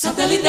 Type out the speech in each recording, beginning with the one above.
Satélite.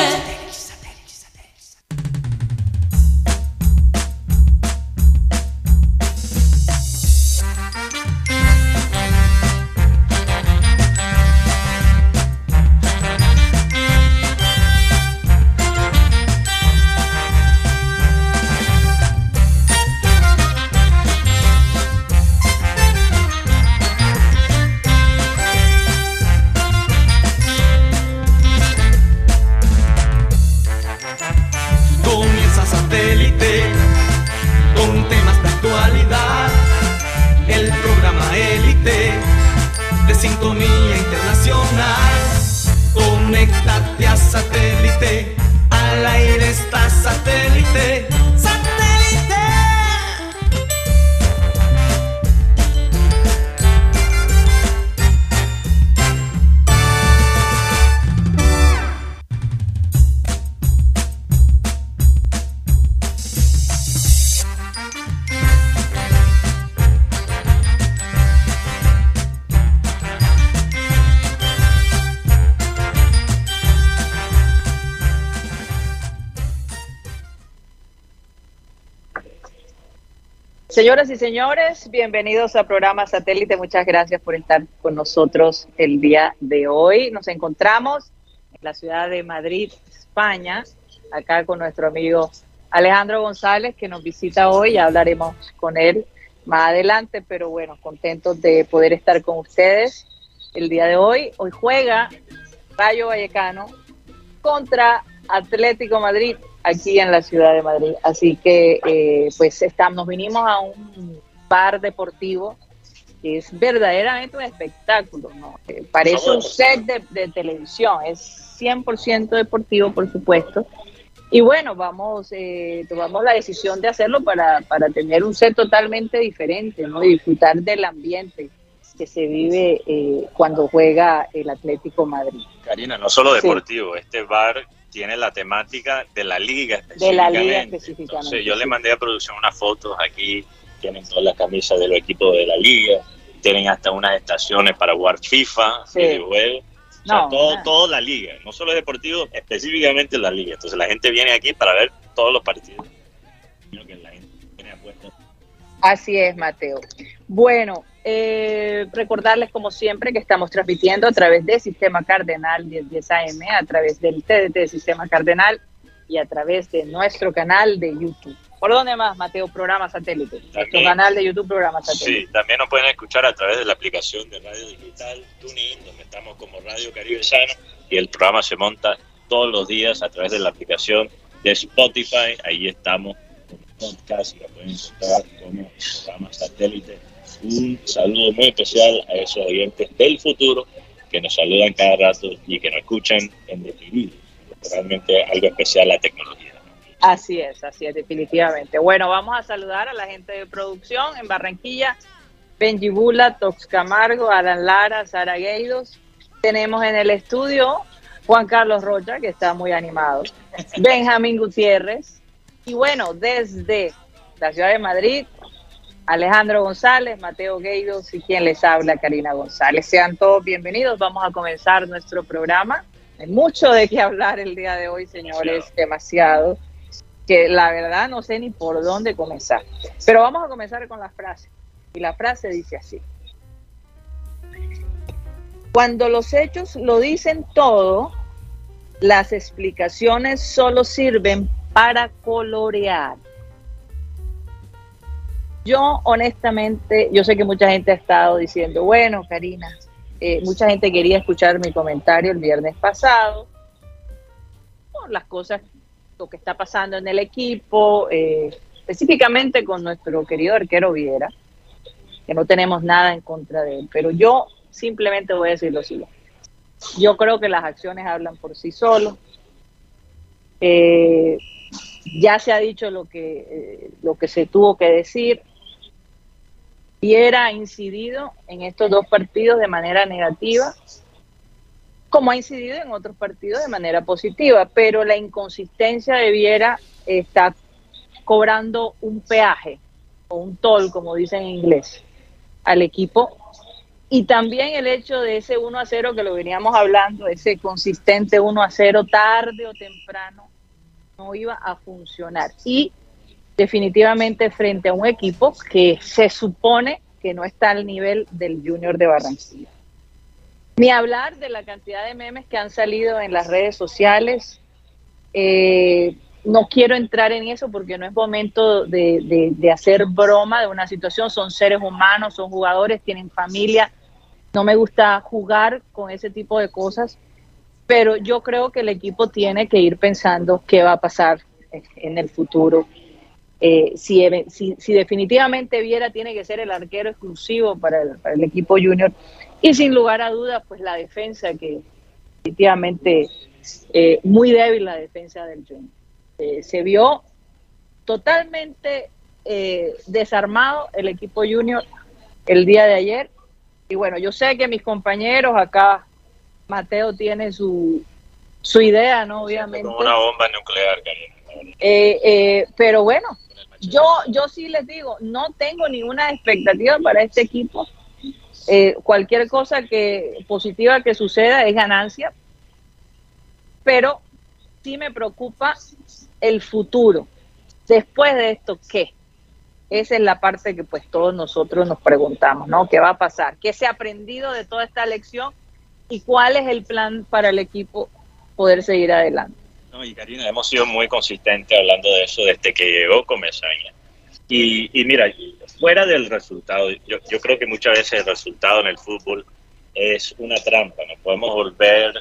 Señoras y señores, bienvenidos a Programa Satélite. Muchas gracias por estar con nosotros el día de hoy. Nos encontramos en la ciudad de Madrid, España, acá con nuestro amigo Alejandro González, que nos visita hoy. Ya hablaremos con él más adelante, pero bueno, contentos de poder estar con ustedes el día de hoy. Hoy juega Rayo Vallecano contra Atlético Madrid, aquí en la ciudad de Madrid, así que pues nos vinimos a un bar deportivo que es verdaderamente un espectáculo, ¿no? Parece un set de televisión, es 100% deportivo, por supuesto, y bueno, tomamos la decisión de hacerlo para tener un set totalmente diferente, ¿no? Y disfrutar del ambiente que se vive cuando juega el Atlético Madrid. Karina, no solo deportivo, sí. Este bar tiene la temática de la liga específicamente. Entonces, yo le mandé a producción unas fotos aquí, tienen todas las camisas de los equipos de la liga, tienen hasta unas estaciones para jugar FIFA, sí. Videojuegos, o sea, todo la liga, no solo es deportivo, específicamente la liga. Entonces la gente viene aquí para ver todos los partidos. Creo que la gente tiene apuestas. Así es, Mateo. Bueno, recordarles como siempre que estamos transmitiendo a través de Sistema Cardenal 1010 AM, a través del TDT de Sistema Cardenal y a través de nuestro canal de YouTube. ¿Por dónde más, Mateo? Programa Satélite. También, nuestro canal de YouTube, Programa Satélite. Sí, también nos pueden escuchar a través de la aplicación de Radio Digital Tuning, donde estamos como Radio Caribe Sano, y el programa se monta todos los días a través de la aplicación de Spotify. Ahí estamos con podcast y lo pueden encontrar como Programa Satélite. Un saludo muy especial a esos oyentes del futuro que nos saludan cada rato y que nos escuchan en definitiva. Realmente algo especial la tecnología, ¿no? Así es, definitivamente. Bueno, vamos a saludar a la gente de producción en Barranquilla, Benji Bula, Toscamargo, Alan Lara, Sara Gueidos. Tenemos en el estudio Juan Carlos Rocha, que está muy animado, Benjamín Gutiérrez, y bueno, desde la ciudad de Madrid, Alejandro González, Mateo Gueidos y quien les habla, Karina González. Sean todos bienvenidos, vamos a comenzar nuestro programa. Hay mucho de qué hablar el día de hoy, señores, demasiado, que la verdad no sé ni por dónde comenzar. Pero vamos a comenzar con la frase, y la frase dice así. Cuando los hechos lo dicen todo, las explicaciones solo sirven para colorear. Yo honestamente, yo sé que mucha gente ha estado diciendo, bueno, Karina, mucha gente quería escuchar mi comentario el viernes pasado por las cosas, lo que está pasando en el equipo, específicamente con nuestro querido arquero Viera, que no tenemos nada en contra de él, pero yo simplemente voy a decir lo siguiente. Yo creo que las acciones hablan por sí solos. Ya se ha dicho lo que se tuvo que decir. Viera ha incidido en estos dos partidos de manera negativa, como ha incidido en otros partidos de manera positiva, pero la inconsistencia de Viera está cobrando un peaje, o un toll, como dicen en inglés, al equipo Y también el hecho de ese 1-0 que lo veníamos hablando, ese consistente 1-0, tarde o temprano, no iba a funcionar. Y definitivamente frente a un equipo que se supone que no está al nivel del Junior de Barranquilla. Ni hablar de la cantidad de memes que han salido en las redes sociales. No quiero entrar en eso porque no es momento de hacer broma de una situación. Son seres humanos, son jugadores, tienen familia. No me gusta jugar con ese tipo de cosas, pero yo creo que el equipo tiene que ir pensando qué va a pasar en el futuro. Si definitivamente Viera tiene que ser el arquero exclusivo para el equipo Junior, y sin lugar a dudas, pues la defensa, que definitivamente muy débil la defensa del Junior. Se vio totalmente desarmado el equipo Junior el día de ayer. Y bueno, yo sé que mis compañeros acá, Mateo tiene su idea, ¿no? Obviamente. Como una bomba nuclear, Karina. Pero bueno, yo sí les digo, no tengo ninguna expectativa para este equipo. Cualquier cosa positiva que suceda es ganancia. Pero sí me preocupa el futuro. Después de esto, ¿qué? Esa es la parte que pues todos nosotros nos preguntamos, ¿no? ¿Qué va a pasar? ¿Qué se ha aprendido de toda esta lección? ¿Y cuál es el plan para el equipo poder seguir adelante? No, y Karina, hemos sido muy consistentes hablando de eso desde que llegó Comesaña. Y mira, fuera del resultado, yo creo que muchas veces el resultado en el fútbol es una trampa. Nos podemos volver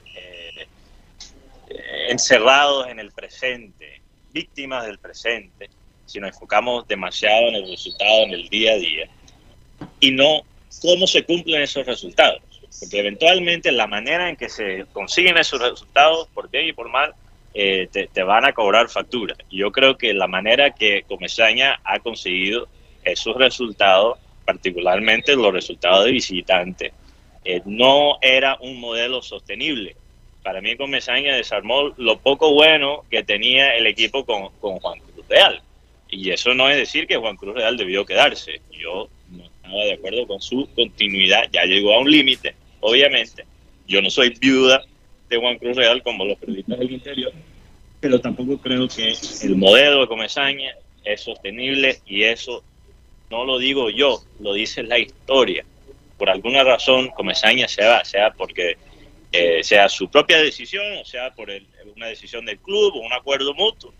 encerrados en el presente, víctimas del presente, si nos enfocamos demasiado en el resultado, en el día a día, y no cómo se cumplen esos resultados, porque eventualmente la manera en que se consiguen esos resultados, por bien y por mal, te van a cobrar factura. Y yo creo que la manera que Comesaña ha conseguido esos resultados, particularmente los resultados de visitante, no era un modelo sostenible. Para mí Comesaña desarmó lo poco bueno que tenía el equipo con Juan Cruz Real. Y eso no es decir que Juan Cruz Real debió quedarse. Yo no estaba de acuerdo con su continuidad. Ya llegó a un límite, obviamente. Yo no soy viuda de Juan Cruz Real como los periodistas del interior, pero tampoco creo que el modelo de Comesaña es sostenible, y eso no lo digo yo, lo dice la historia. Por alguna razón Comesaña se va, sea porque sea su propia decisión, o sea por una decisión del club o un acuerdo mutuo.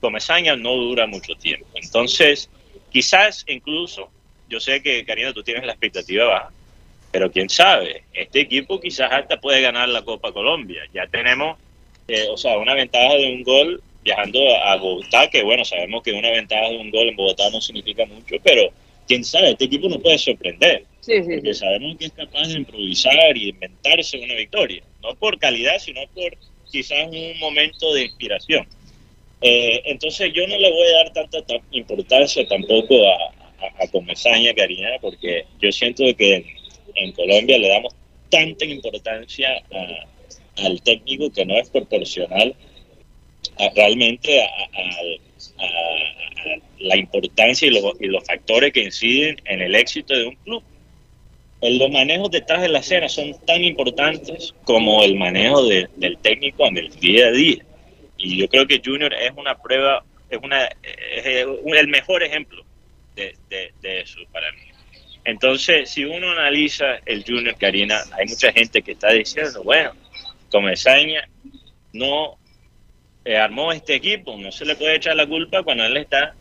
Comesaña no dura mucho tiempo. Entonces, quizás incluso, yo sé que, Karina, tú tienes la expectativa baja, pero quién sabe, este equipo quizás hasta puede ganar la Copa Colombia. Ya tenemos, una ventaja de un gol viajando a Bogotá, que bueno, sabemos que una ventaja de un gol en Bogotá no significa mucho, pero quién sabe, este equipo nos puede sorprender. Sí. Porque sabemos que es capaz de improvisar y inventarse una victoria, no por calidad, sino por quizás un momento de inspiración. Entonces yo no le voy a dar tanta importancia tampoco a Comesaña, Karina, porque yo siento que en Colombia le damos tanta importancia al técnico que no es proporcional realmente a la importancia y los factores que inciden en el éxito de un club. Los manejos detrás de la escena son tan importantes como el manejo del técnico en el día a día. Y yo creo que Junior es una prueba, es el mejor ejemplo de eso para mí. Entonces, si uno analiza el Junior, Karina, hay mucha gente que está diciendo, bueno, Comesaña no armó este equipo, no se le puede echar la culpa cuando él está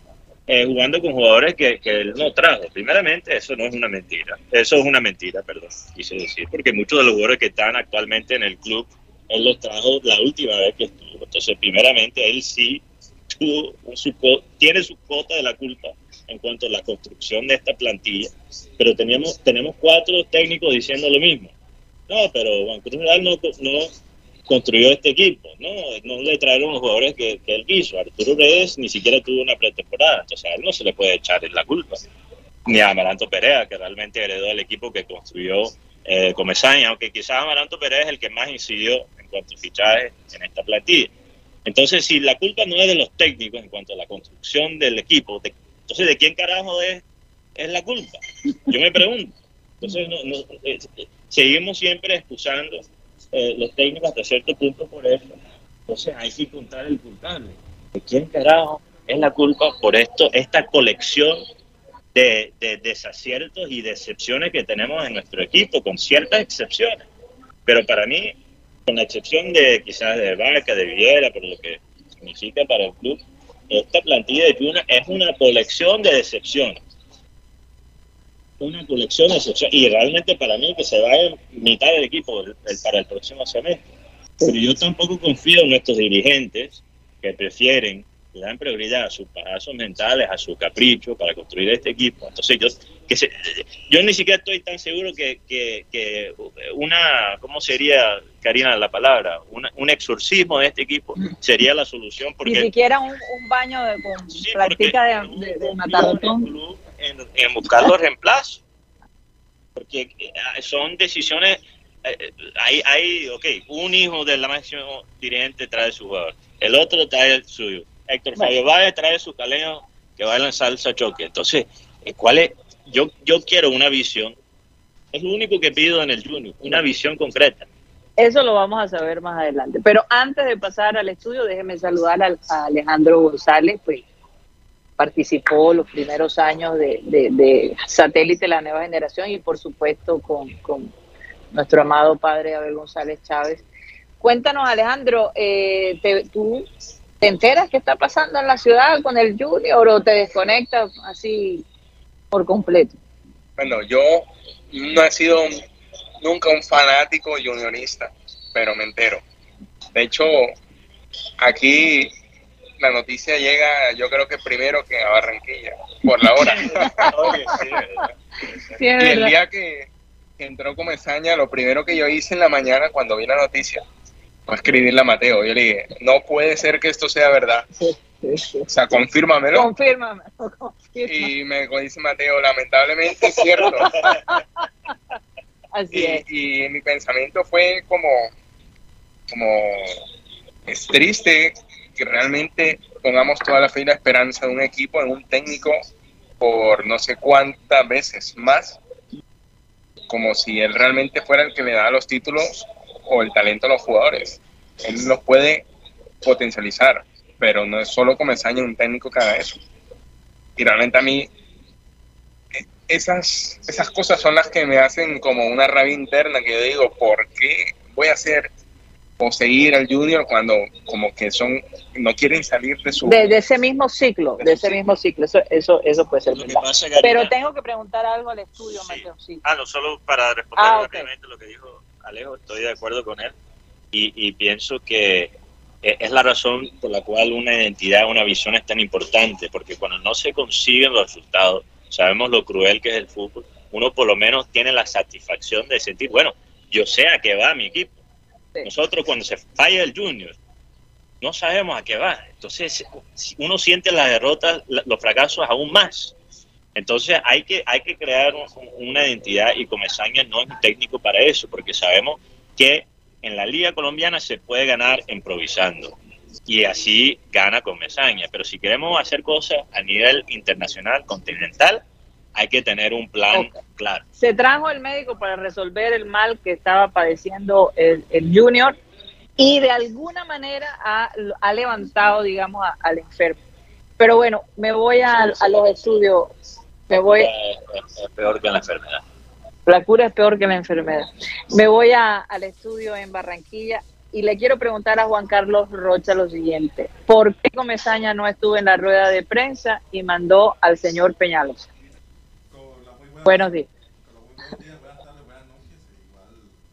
jugando con jugadores que él no trajo. Primeramente, eso no es una mentira. Eso es una mentira, perdón, quise decir, porque muchos de los jugadores que están actualmente en el club, él los trajo la última vez que estuvo. Entonces, primeramente, él sí tiene su cuota de la culpa en cuanto a la construcción de esta plantilla, pero tenemos cuatro técnicos diciendo lo mismo. No, pero Juan Cruz Real no construyó este equipo, no le trajeron los jugadores que él quiso. Arturo Reyes ni siquiera tuvo una pretemporada, entonces a él no se le puede echar en la culpa. Ni a Amaranto Perea, que realmente heredó el equipo que construyó Comesaña, aunque quizás Amaranto Perea es el que más incidió en cuanto a fichajes en esta plantilla. Entonces, si la culpa no es de los técnicos en cuanto a la construcción del equipo, entonces ¿de quién carajo es la culpa? Yo me pregunto. Entonces, seguimos siempre excusando los técnicos hasta cierto punto por eso. Entonces, hay que contar el culpable. ¿De quién carajo es la culpa por esto, esta colección de desaciertos y decepciones que tenemos en nuestro equipo, con ciertas excepciones? Pero para mí, con la excepción de quizás de Bacca, de Viera, por lo que significa para el club, esta plantilla de Junior es una colección de decepciones. Una colección de decepciones. Y realmente para mí que se va a mitad del equipo para el próximo semestre. Pero yo tampoco confío en nuestros dirigentes que prefieren, le dan prioridad a sus pasos mentales, a su capricho para construir este equipo. Entonces yo ni siquiera estoy tan seguro que una, ¿cómo sería, Karina, la palabra? Un exorcismo de este equipo sería la solución. Porque ni siquiera un baño con sí, práctica de matadotón. En buscar los reemplazos. Porque son decisiones... un hijo del máximo dirigente trae su jugador, el otro trae el suyo, Héctor Fabio Báez trae su caleño que va a lanzar el choque. Entonces, ¿cuál es? Yo quiero una visión, es lo único que pido en el Junior, una visión concreta. Eso lo vamos a saber más adelante, pero antes de pasar al estudio, déjeme saludar a Alejandro González, pues participó los primeros años de Satélite La Nueva Generación y por supuesto con nuestro amado padre Abel González Chávez. Cuéntanos, Alejandro, ¿tú te enteras qué está pasando en la ciudad con el Junior o te desconectas así por completo? Bueno, yo no he sido nunca un fanático juniorista, pero me entero. De hecho, aquí la noticia llega, yo creo que primero que a Barranquilla, por la hora. Oye, sí, y el día que entró Comesaña, lo primero que yo hice en la mañana cuando vi la noticia fue escribirle a Mateo. Yo le dije, no puede ser que esto sea verdad. O sea, confírmamelo. Confírmamelo. Y me dice Mateo, lamentablemente es cierto. Así es. Y mi pensamiento fue como es triste que realmente pongamos toda la fe y la esperanza de un equipo en un técnico por no sé cuántas veces más, como si él realmente fuera el que le da los títulos o el talento a los jugadores. Él los puede potencializar, pero no es solo Comesaña un técnico que haga eso. Y realmente a mí esas cosas son las que me hacen como una rabia interna, que yo digo, ¿por qué voy a hacer o seguir al Junior cuando como que no quieren salir de su... De ese mismo ciclo, eso puede ser verdad. Pero tengo que preguntar algo al estudio, sí. Mateo. Sí. No, solo para responder rápidamente lo que dijo Alejo, estoy de acuerdo con él y pienso que es la razón por la cual una identidad, una visión es tan importante, porque cuando no se consiguen los resultados, sabemos lo cruel que es el fútbol, uno por lo menos tiene la satisfacción de sentir, bueno, yo sé a qué va mi equipo. Nosotros cuando se falla el Junior no sabemos a qué va, entonces uno siente las derrotas, los fracasos aún más. Entonces hay que crear una identidad y Comesaña no es un técnico para eso, porque sabemos que en la Liga Colombiana se puede ganar improvisando y así gana Comesaña, pero si queremos hacer cosas a nivel internacional, continental, hay que tener un plan claro. Se trajo el médico para resolver el mal que estaba padeciendo el Junior y de alguna manera ha levantado, digamos, al enfermo. Pero bueno, me voy a los estudios. Me voy. Es peor que la enfermedad. La cura es peor que la enfermedad. Me voy al estudio en Barranquilla y le quiero preguntar a Juan Carlos Rocha lo siguiente. ¿Por qué Comesaña no estuvo en la rueda de prensa y mandó al señor Peñalosa? Buenos días. Buenos días, buenas tardes, buenas noches, igual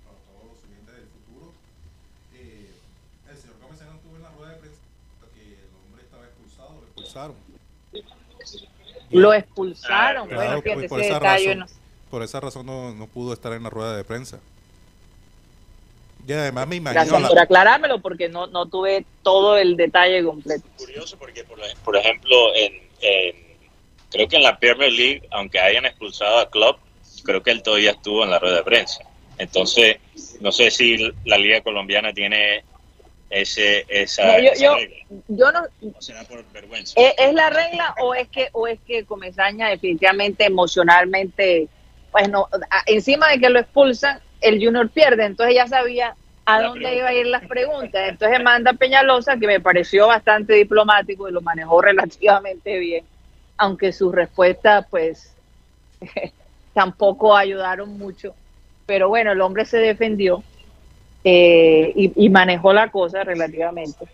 para todos los oyentes del futuro. El señor Comesaña estuvo en la rueda de prensa porque el hombre estaba expulsado, lo expulsaron. Lo expulsaron, claro, bueno, fíjate, ese detalle. Por esa razón no pudo estar en la rueda de prensa. Y además me imagino... Gracias por aclarármelo porque no tuve todo el detalle completo. Es curioso porque, por ejemplo, creo que en la Premier League, aunque hayan expulsado a Klopp, creo que él todavía estuvo en la rueda de prensa. Entonces, no sé si la Liga Colombiana tiene esa regla. Yo no, ¿o será por vergüenza? ¿Es la regla o es que Comesaña definitivamente emocionalmente pues no, encima de que lo expulsan, el Junior pierde, entonces ya sabía a dónde iba a ir las preguntas. Entonces manda Peñalosa, que me pareció bastante diplomático y lo manejó relativamente bien, aunque sus respuestas pues tampoco ayudaron mucho, pero bueno, el hombre se defendió y manejó la cosa relativamente.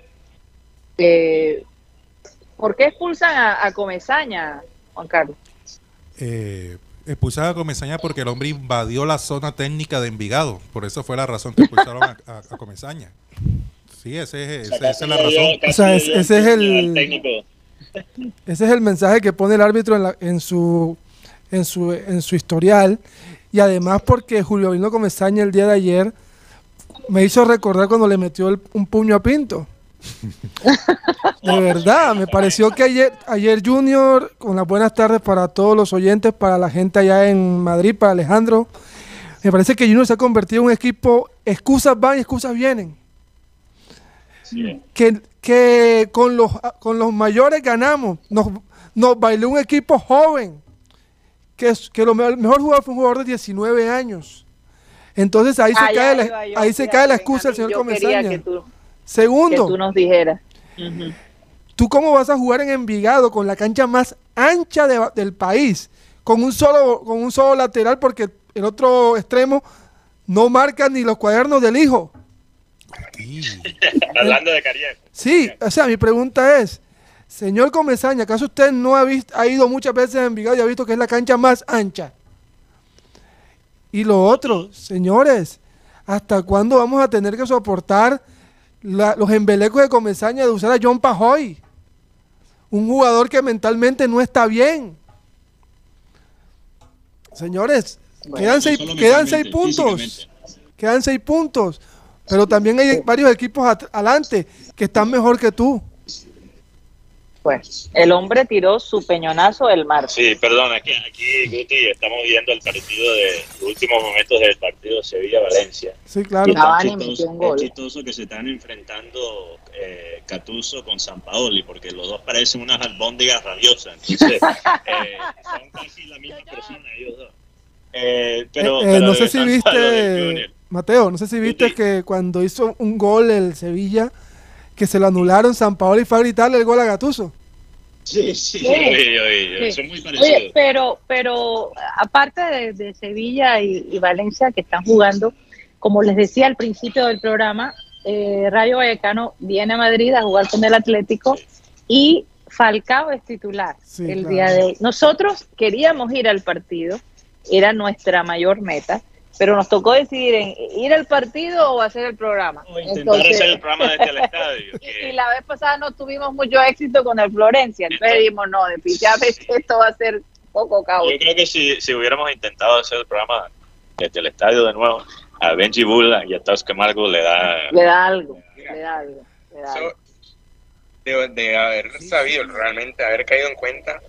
¿Por qué expulsan a Comesaña, Juan Carlos? Expulsaron a Comesaña porque el hombre invadió la zona técnica de Envigado. Por eso fue la razón que expulsaron a Comesaña. Sí, esa es la razón. O sea, ese es el mensaje que pone el árbitro en su historial. Y además porque Julio Vino Comesaña el día de ayer me hizo recordar cuando le metió un puño a Pinto. De verdad, me pareció que ayer Junior, con las buenas tardes para todos los oyentes, para la gente allá en Madrid, para Alejandro, me parece que Junior se ha convertido en un equipo, excusas van y excusas vienen. Sí. Que con los mayores ganamos, nos bailó un equipo joven, que lo mejor jugador fue un jugador de 19 años. Entonces ahí se cae la excusa del señor Comesaña. Segundo, que tú nos dijeras. Uh-huh. ¿Tú cómo vas a jugar en Envigado con la cancha más ancha del país? Con un solo lateral, porque el otro extremo no marca ni los cuadernos del hijo. Hablando de Caribe. Sí, o sea, mi pregunta es, señor Comesaña, ¿acaso usted no ha ido muchas veces a Envigado y ha visto que es la cancha más ancha? Y lo otro, señores, ¿hasta cuándo vamos a tener que soportar los embelecos de Comesaña de usar a John Pajoy, un jugador que mentalmente no está bien? Señores, bueno, quedan seis puntos, pero también hay varios equipos adelante que están mejor que tú. Pues el hombre tiró su peñonazo del mar. Sí, perdón, aquí Guti, estamos viendo el partido de los últimos momentos del partido Sevilla-Valencia. Sí, claro. Es chistoso que se están enfrentando Cattuso con Sampaoli, porque los dos parecen unas albóndigas rabiosas. Entonces, son casi la misma persona ellos dos. Pero no sé si viste, Mateo, que cuando hizo un gol el Sevilla, que se lo anularon, Sampaoli fue a gritarle el gol a Gattuso. Sí. Son muy parecidos. Oye, pero aparte de Sevilla y Valencia, que están jugando, como les decía al principio del programa, Rayo Vallecano viene a Madrid a jugar con el Atlético, sí, y Falcao es titular, sí, el claro, día de hoy. Nosotros queríamos ir al partido, era nuestra mayor meta, pero nos tocó decidir en ir al partido o hacer el programa. O intentar hacer el programa desde el estadio. Y la vez pasada no tuvimos mucho éxito con el Florencia, entonces dijimos, no, definitivamente esto va a ser poco caótico. Yo creo que si hubiéramos intentado hacer el programa desde el estadio de nuevo, a Benji Bulla y a Toscamargo le da algo. De haber sabido, realmente haber caído en cuenta,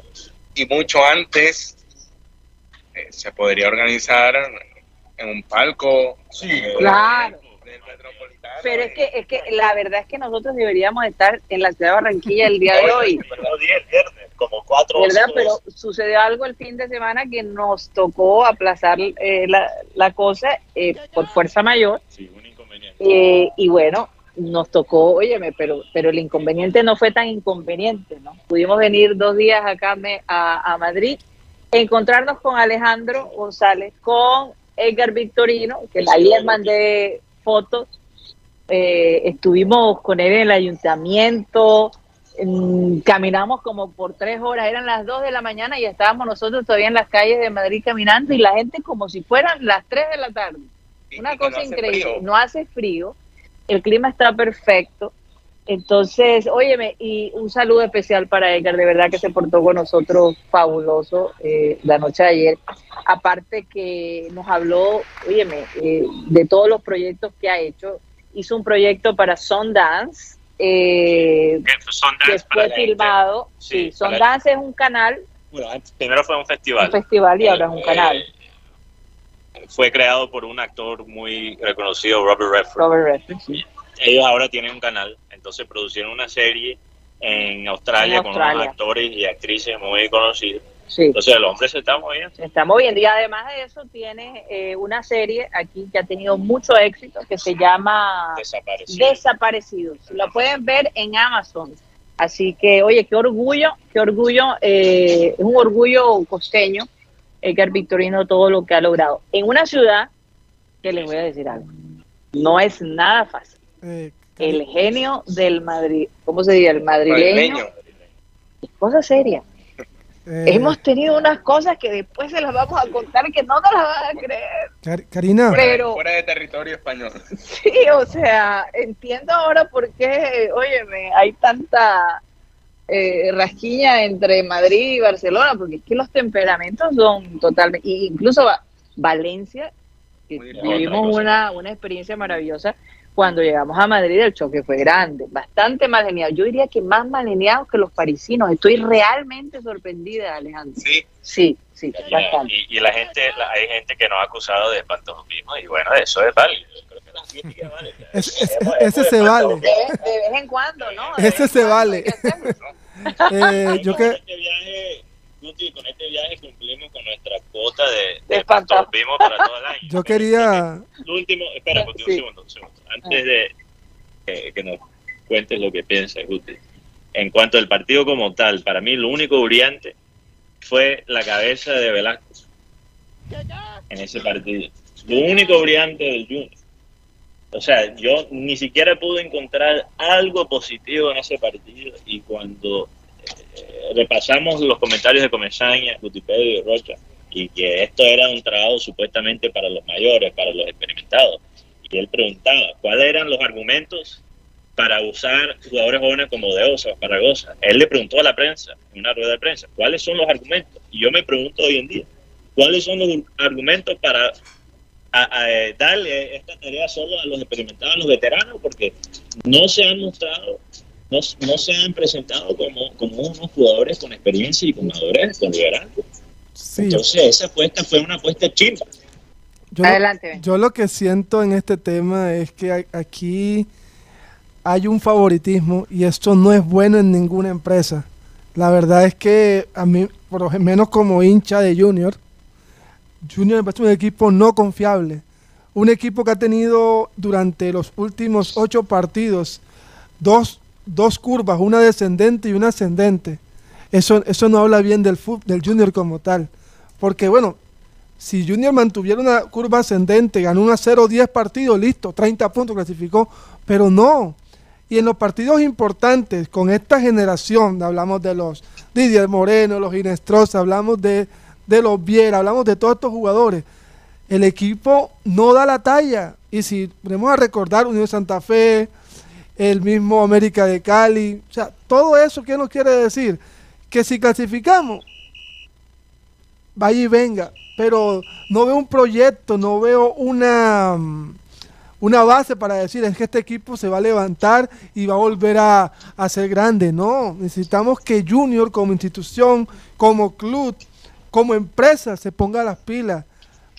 y mucho antes se podría organizar en un palco, sí, claro, del Metropolitano. Pero es que la verdad es que nosotros deberíamos estar en la ciudad de Barranquilla el día de hoy, viernes, como 4 horas, ¿verdad? Pero sucedió algo el fin de semana que nos tocó aplazar la cosa por fuerza mayor, sí, un inconveniente, y bueno, nos tocó, óyeme, pero el inconveniente no fue tan inconveniente, ¿no? Pudimos venir 2 días acá a Madrid, encontrarnos con Alejandro González, con Edgar Victorino, que ahí les mandé fotos, estuvimos con él en el ayuntamiento, caminamos como por 3 horas, eran las 2 de la mañana y estábamos nosotros todavía en las calles de Madrid caminando, y la gente como si fueran las 3 de la tarde, una cosa increíble, no hace frío, el clima está perfecto. Entonces, óyeme, y un saludo especial para Edgar, de verdad que se portó con nosotros fabuloso la noche de ayer. Aparte que nos habló, óyeme, de todos los proyectos que ha hecho. Hizo un proyecto para Sundance, que fue filmado. Sí, Sundance es un canal. Bueno, primero fue un festival. Un festival y ahora es un canal. Fue creado por un actor muy reconocido, Robert Redford. Sí. Ellos ahora tienen un canal, entonces producieron una serie en Australia con unos actores y actrices muy conocidos Sí. Entonces el hombre se está moviendo. Se está moviendo y además de eso tiene una serie aquí que ha tenido mucho éxito que se llama Desaparecidos. La pueden ver en Amazon. Así que, oye, qué orgullo, es un orgullo costeño, Edgar Victorino, todo lo que ha logrado. En una ciudad, que les voy a decir algo, no es nada fácil. El genio del Madrid, ¿cómo se diría? El madrileño. Es cosa seria. Hemos tenido unas cosas que después se las vamos a contar que no nos las van a creer. Karina. Pero, fuera de territorio español. Sí, o sea, entiendo ahora por qué, óyeme, hay tanta rasquilla entre Madrid y Barcelona, porque es que los temperamentos son totalmente... Y incluso Valencia, que vivimos una experiencia maravillosa. Cuando llegamos a Madrid el choque fue grande, bastante malgeniado. Yo diría que más malgeniados que los parisinos. Estoy realmente sorprendida, Alejandro. Sí, sí, sí, bastante. Y la gente, hay gente que nos ha acusado de espantosismo y bueno, eso es válido. Creo que la crítica vale. Ese se vale. De vez en cuando, ¿no? Ese se vale. Yo que con este viaje cumplimos con nuestra cuota de espantosismo para todo el año. Yo quería... Espera, un segundo, Antes de que nos cuentes lo que piensas, Guti. En cuanto al partido como tal, para mí lo único brillante fue la cabeza de Velasco en ese partido. Lo único brillante del Junior. O sea, yo ni siquiera pude encontrar algo positivo en ese partido y cuando repasamos los comentarios de Comesaña, Gutipedio y Rocha, y que esto era un trabajo supuestamente para los mayores, para los experimentados, y él preguntaba cuáles eran los argumentos para usar jugadores jóvenes como Deosa, Paragosa. Él le preguntó a la prensa, en una rueda de prensa, cuáles son los argumentos. Y yo me pregunto hoy en día, ¿cuáles son los argumentos para darle esta tarea solo a los experimentados, a los veteranos? Porque no se han mostrado, no se han presentado como unos jugadores con experiencia y con madurez, con liderazgo. Sí. Entonces esa apuesta fue una apuesta chimba. Yo lo que siento en este tema es que aquí hay un favoritismo y esto no es bueno en ninguna empresa. La verdad es que a mí, por lo menos como hincha de Junior me parece un equipo no confiable. Un equipo que ha tenido durante los últimos 8 partidos dos curvas, una descendente y una ascendente. Eso no habla bien del Junior como tal. Porque bueno... Si Junior mantuviera una curva ascendente, ganó 1-0, 10 partidos, listo, 30 puntos, clasificó, pero no. Y en los partidos importantes, con esta generación, hablamos de los Didier Moreno, los Inestrosa, hablamos de los Viera, hablamos de todos estos jugadores. El equipo no da la talla. Y si vamos a recordar Unión Santa Fe, el mismo América de Cali, o sea, todo eso, ¿qué nos quiere decir? Que si clasificamos, vaya y venga. Pero no veo un proyecto, no veo una base para decir es que este equipo se va a levantar y va a volver a ser grande. No, necesitamos que Junior como institución, como club, como empresa se ponga las pilas.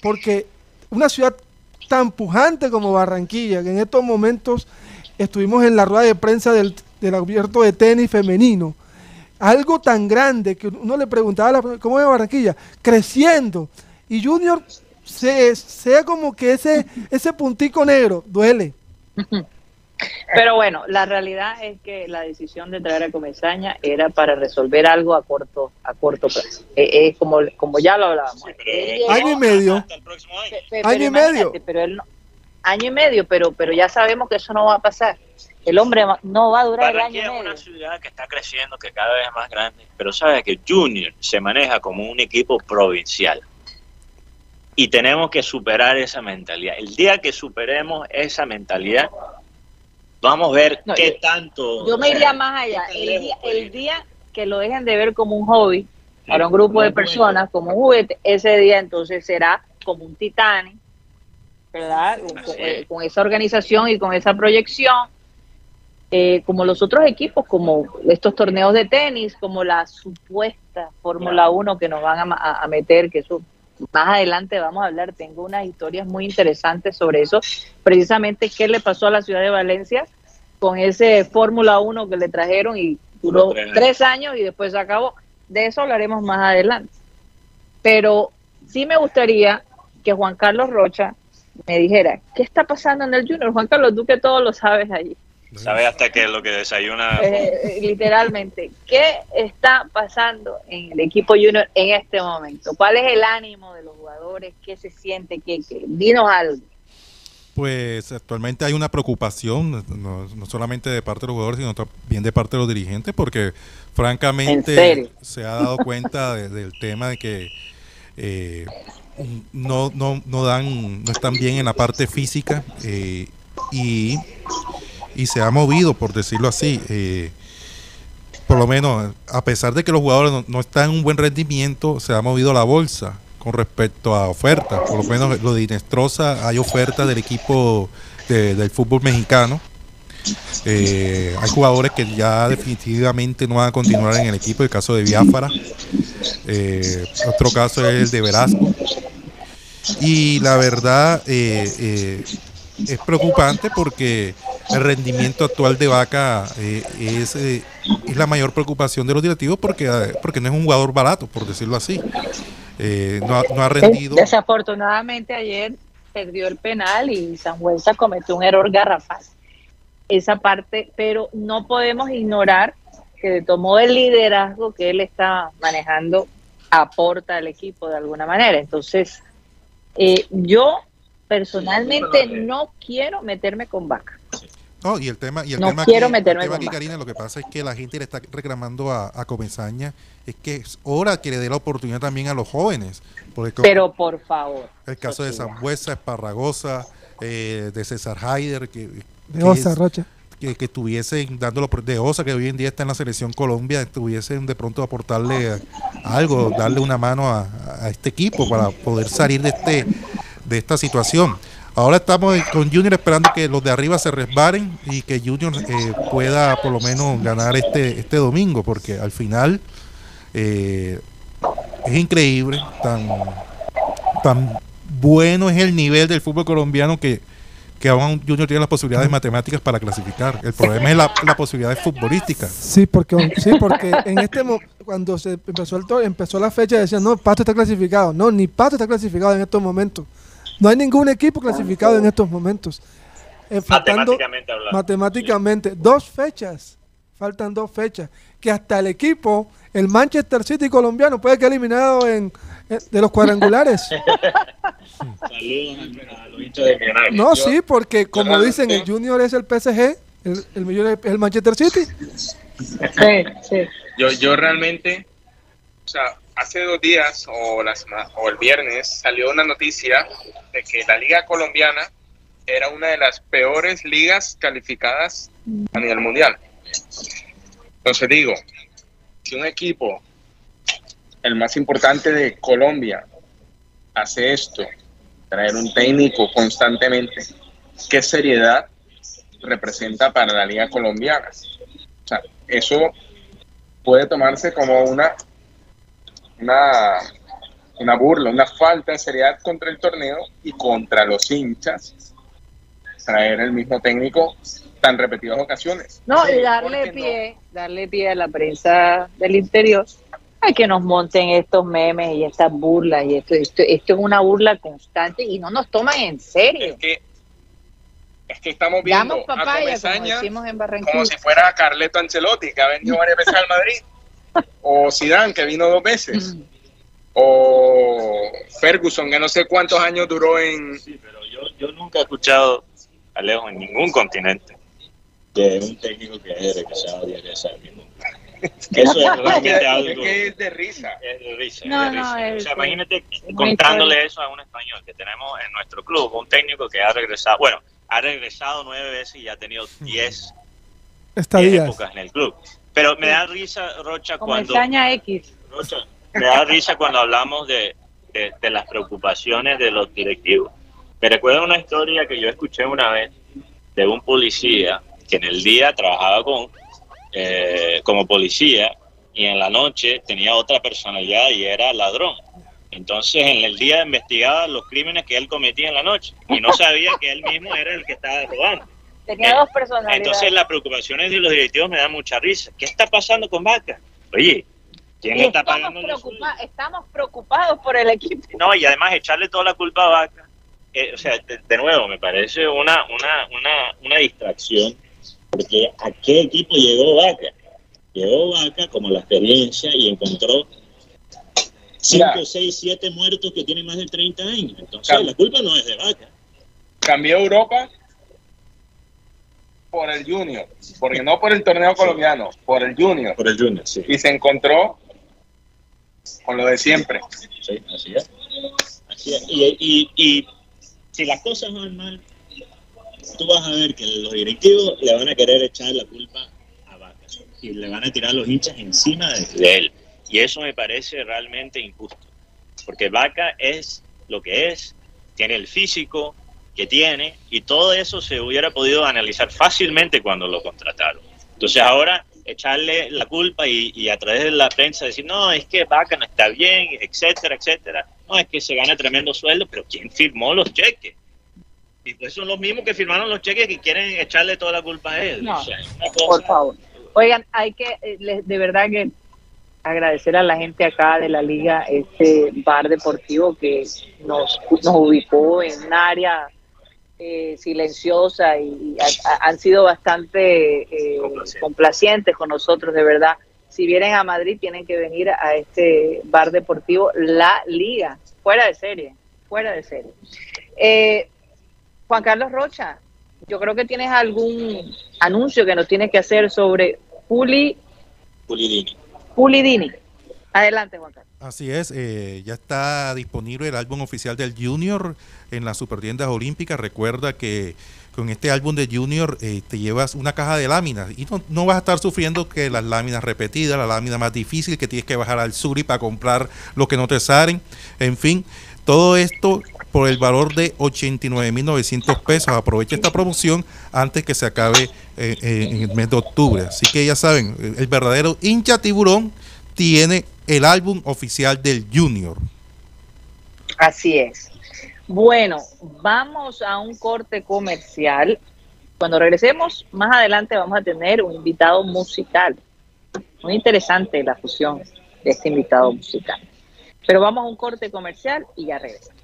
Porque una ciudad tan pujante como Barranquilla, que en estos momentos estuvimos en la rueda de prensa del abierto de tenis femenino, algo tan grande que uno le preguntaba ¿cómo es Barranquilla? Creciendo. Y Junior sea como que ese puntico negro duele. Pero bueno, la realidad es que la decisión de traer a Comesaña era para resolver algo a corto plazo. Como ya lo hablábamos. Sí, pero año y medio. Hasta el próximo año. Año y medio. Pero él no, año y medio, pero ya sabemos que eso no va a pasar. El hombre no va a durar el año y medio. Es una ciudad que está creciendo, que cada vez es más grande, pero sabes que Junior se maneja como un equipo provincial. Y tenemos que superar esa mentalidad. El día que superemos esa mentalidad, vamos a ver qué tanto... Yo me iría más allá. El día que lo dejen de ver como un hobby, para un grupo de personas, como un juguete, ese día entonces será como un Titanic, ¿verdad? Con esa organización y con esa proyección, como los otros equipos, como estos torneos de tenis, como la supuesta Fórmula 1 que nos van a meter, que eso... Más adelante vamos a hablar, tengo unas historias muy interesantes sobre eso, precisamente qué le pasó a la ciudad de Valencia con ese Fórmula 1 que le trajeron y duró 3 años y después se acabó. De eso hablaremos más adelante. Pero sí me gustaría que Juan Carlos Rocha me dijera, ¿qué está pasando en el Junior? Juan Carlos, tú que todo lo sabes allí. Sabes hasta qué es lo que desayuna. Literalmente, ¿qué está pasando en el equipo Junior en este momento? ¿Cuál es el ánimo de los jugadores? ¿Qué se siente? ¿Qué? Dinos algo. Pues actualmente hay una preocupación, no solamente de parte de los jugadores, sino también de parte de los dirigentes, porque francamente se ha dado cuenta del tema de que no están bien en la parte física y se ha movido, por decirlo así, por lo menos a pesar de que los jugadores no están en un buen rendimiento, se ha movido la bolsa con respecto a ofertas. Por lo menos lo de Inestrosa, hay ofertas del equipo del fútbol mexicano. Hay jugadores que ya definitivamente no van a continuar en el equipo, el caso de Biafara, otro caso es el de Velasco, y la verdad es preocupante porque el rendimiento actual de Bacca es la mayor preocupación de los directivos, porque no es un jugador barato, por decirlo así. No ha rendido. Desafortunadamente ayer perdió el penal y Sanhueza cometió un error garrafal, esa parte, pero no podemos ignorar que tomó el liderazgo que él está manejando, aporta al equipo de alguna manera. Entonces yo personalmente no quiero meterme con Bacca. No, y el tema, aquí, Karina, lo que pasa es que la gente le está reclamando a Comesaña, es que es hora que le dé la oportunidad también a los jóvenes. Pero por favor. El caso de Sanhueza, Esparragosa, de César Haider, que estuviesen dándolo de Osa, que hoy en día está en la selección Colombia, estuviesen de pronto aportarle algo, darle una mano a este equipo para poder salir de esta situación. Ahora estamos con Junior esperando que los de arriba se resbaren y que Junior pueda por lo menos ganar este domingo, porque al final es increíble, tan bueno es el nivel del fútbol colombiano que aún Junior tiene las posibilidades matemáticas para clasificar. El problema es la posibilidad futbolística. Sí, porque en este cuando se empezó la fecha decían, no, Pato está clasificado. No, ni Pato está clasificado en estos momentos. No hay ningún equipo clasificado en estos momentos. Matemáticamente hablando. Matemáticamente. Sí. Faltan dos fechas. Que hasta el equipo, el Manchester City colombiano, puede quedar eliminado de los cuadrangulares. Saludos a los hinchas de Millonarios. No, sí, porque como dicen, el Junior es el PSG, el Millonarios es el Manchester City. Sí. Yo realmente, o sea, hace 2 días o el viernes salió una noticia de que la Liga Colombiana era una de las peores ligas calificadas a nivel mundial. Entonces digo, si un equipo, el más importante de Colombia, hace esto, traer un técnico constantemente, ¿qué seriedad representa para la Liga Colombiana? O sea, eso puede tomarse como una burla, una falta de seriedad contra el torneo y contra los hinchas, traer el mismo técnico tan repetidas ocasiones. No, y darle pie a la prensa del interior a que nos monten estos memes y estas burlas y esto es una burla constante y no nos toman en serio. Es que estamos viendo a Comesaña como si fuera Carleto Ancelotti, que ha venido varias veces al Madrid. O Zidane, que vino 2 veces, o Ferguson, que no sé cuántos años duró en... Sí, pero yo nunca he escuchado, Alejo, en ningún continente, que es un técnico que es regresado y regresado mismo. Es de risa. Es de risa. O sea, imagínate contándole eso a un español, que tenemos en nuestro club un técnico que ha regresado 9 veces y ha tenido 10 épocas en el club. Pero me da risa, Rocha, cuando hablamos de las preocupaciones de los directivos. Me recuerda una historia que yo escuché una vez de un policía que en el día trabajaba como policía y en la noche tenía otra personalidad y era ladrón. Entonces en el día investigaba los crímenes que él cometía en la noche y no sabía que él mismo era el que estaba robando. Tenía 2 personalidades. Entonces las preocupaciones de los directivos me dan mucha risa. ¿Qué está pasando con Bacca? Oye, ¿Quién está pagando los sueldos? Estamos preocupados por el equipo. No, y además echarle toda la culpa a Bacca, o sea, de nuevo, me parece una distracción, porque ¿a qué equipo llegó Bacca? Llegó Bacca como la experiencia y encontró 5, 6, 7 muertos que tienen más de 30 años. Entonces, la culpa no es de Bacca. Cambió Europa por el Junior, porque no por el torneo colombiano, por el Junior. Por el Junior, sí. Y se encontró con lo de siempre. Sí, así es. Así es. Y si las cosas van mal, tú vas a ver que los directivos le van a querer echar la culpa a Bacca y le van a tirar los hinchas encima de él. Y eso me parece realmente injusto, porque Bacca es lo que es, tiene el físico que tiene, y todo eso se hubiera podido analizar fácilmente cuando lo contrataron. Entonces ahora echarle la culpa y a través de la prensa decir, no, es que Bacca no está bien, etcétera, etcétera. No, es que se gana tremendo sueldo, pero ¿quién firmó los cheques? Y pues son los mismos que firmaron los cheques que quieren echarle toda la culpa a él. No, o sea, por favor. Oigan, hay que, de verdad que agradecer a la gente acá de la liga, este bar deportivo que nos ubicó en un área silenciosa, y han sido bastante complacientes con nosotros, de verdad. Si vienen a Madrid tienen que venir a este bar deportivo La Liga, fuera de serie, fuera de serie. Juan Carlos Rocha, yo creo que tienes algún anuncio que nos tienes que hacer sobre Pulidini. Adelante, Juan Carlos. Así es, ya está disponible el álbum oficial del Junior en las supertiendas olímpicas. Recuerda que con este álbum de Junior te llevas una caja de láminas y no vas a estar sufriendo que las láminas repetidas, la lámina más difícil que tienes que bajar al Suri para comprar lo que no te salen. En fin, todo esto por el valor de 89.900 pesos. Aprovecha esta promoción antes que se acabe en el mes de octubre. Así que ya saben, el verdadero hincha tiburón tiene el álbum oficial del Junior. Así es. Bueno, vamos a un corte comercial. Cuando regresemos, más adelante vamos a tener un invitado musical. Muy interesante la fusión de este invitado musical. Pero vamos a un corte comercial y ya regresamos.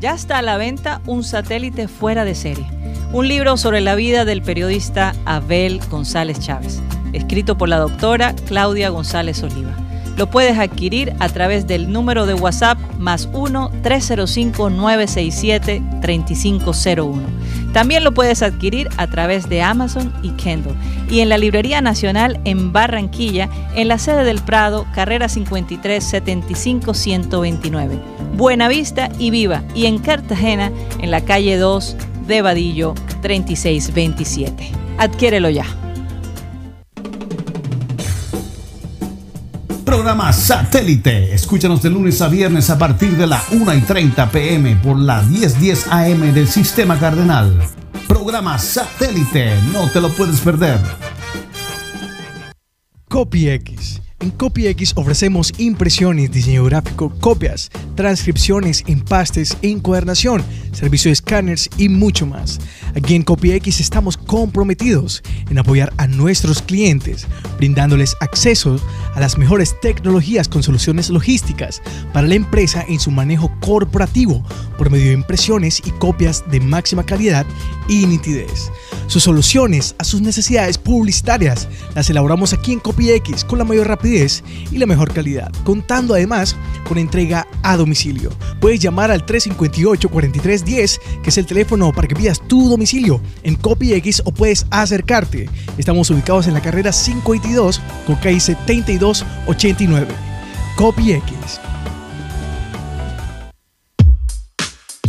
Ya está a la venta Un satélite fuera de serie, un libro sobre la vida del periodista Abel González Chávez, escrito por la doctora Claudia González Oliva. Lo puedes adquirir a través del número de WhatsApp +1 305 967 3501. También lo puedes adquirir a través de Amazon y Kindle, y en la Librería Nacional en Barranquilla, en la sede del Prado, carrera 53 75 129, Buenavista y Viva, y en Cartagena, en la calle 2 de Vadillo 3627. Adquiérelo ya. Programa Satélite. Escúchanos de lunes a viernes a partir de la 1:30 p.m. por la 1010 AM del Sistema Cardenal. Programa Satélite. No te lo puedes perder. Copy X. En Copy X ofrecemos impresiones, diseño gráfico, copias, transcripciones, empastes, encuadernación, servicio de escáneres y mucho más. Aquí en Copy X estamos comprometidos en apoyar a nuestros clientes, brindándoles acceso a las mejores tecnologías con soluciones logísticas para la empresa en su manejo corporativo por medio de impresiones y copias de máxima calidad y nitidez. Sus soluciones a sus necesidades publicitarias las elaboramos aquí en Copy X con la mayor rapidez y la mejor calidad, contando además con entrega a domicilio. Puedes llamar al 358-4310, que es el teléfono para que pidas tu domicilio en Copy X, o puedes acercarte. Estamos ubicados en la carrera 522 con calle 7289. Copy X.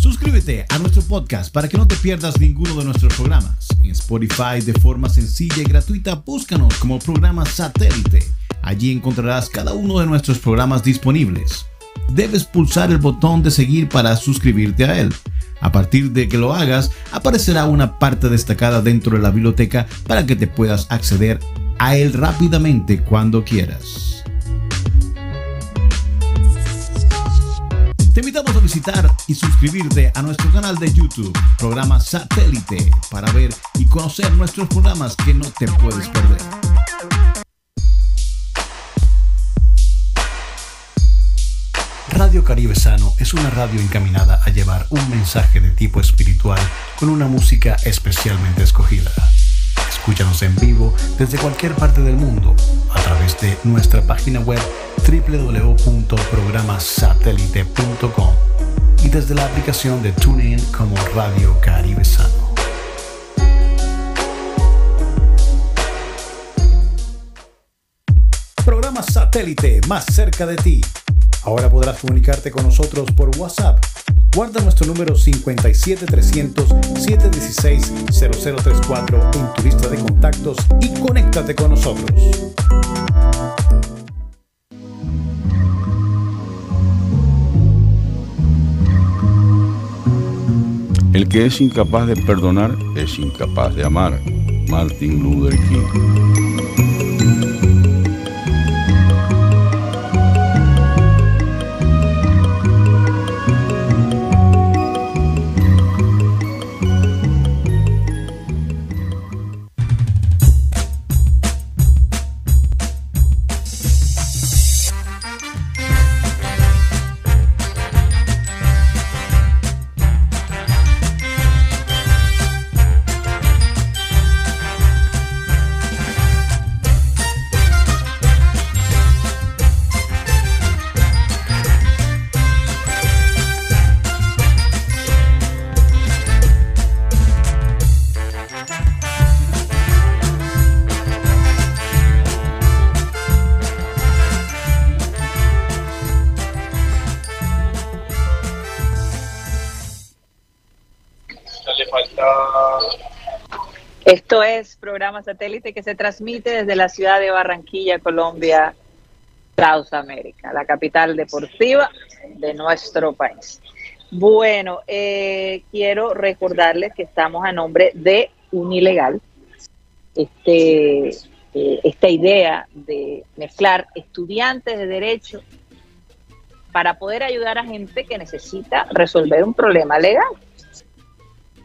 Suscríbete a nuestro podcast para que no te pierdas ninguno de nuestros programas. En Spotify, de forma sencilla y gratuita, búscanos como Programa Satélite. Allí encontrarás cada uno de nuestros programas disponibles. Debes pulsar el botón de seguir para suscribirte a él. A partir de que lo hagas, aparecerá una parte destacada dentro de la biblioteca para que te puedas acceder a él rápidamente cuando quieras. Te invitamos a visitar y suscribirte a nuestro canal de YouTube, Programa Satélite, para ver y conocer nuestros programas que no te puedes perder. Radio Caribe Sano es una radio encaminada a llevar un mensaje de tipo espiritual con una música especialmente escogida. Escúchanos en vivo desde cualquier parte del mundo a través de nuestra página web www.programasatélite.com y desde la aplicación de TuneIn como Radio Caribe Sano. Programa Satélite, más cerca de ti. Ahora podrás comunicarte con nosotros por WhatsApp. Guarda nuestro número 57300-716-0034 en tu lista de contactos y conéctate con nosotros. El que es incapaz de perdonar es incapaz de amar. Martin Luther King. Esto es Programa Satélite, que se transmite desde la ciudad de Barranquilla, Colombia, South America, la capital deportiva de nuestro país. Bueno, quiero recordarles que estamos a nombre de Unilegal. Esta idea de mezclar estudiantes de derecho para poder ayudar a gente que necesita resolver un problema legal.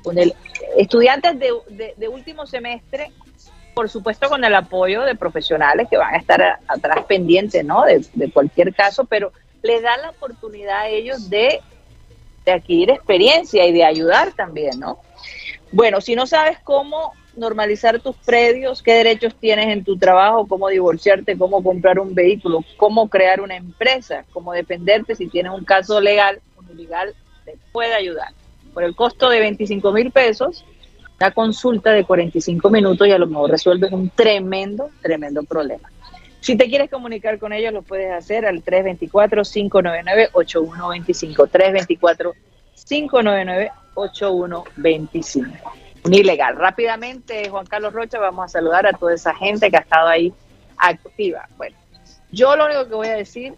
Con el estudiantes de último semestre, por supuesto con el apoyo de profesionales que van a estar atrás pendientes, ¿no?, de cualquier caso, pero les da la oportunidad a ellos de adquirir experiencia y de ayudar también, ¿no? Bueno, si no sabes cómo normalizar tus predios, qué derechos tienes en tu trabajo, cómo divorciarte, cómo comprar un vehículo, cómo crear una empresa, cómo defenderte si tienes un caso legal, Unilegal te puede ayudar. Por el costo de 25 mil pesos, la consulta de 45 minutos y a lo mejor resuelves un tremendo problema. Si te quieres comunicar con ellos, lo puedes hacer al 324-599-8125. 324-599-8125. Unilegal. Rápidamente, Juan Carlos Rocha, vamos a saludar a toda esa gente que ha estado ahí activa. Bueno, yo lo único que voy a decir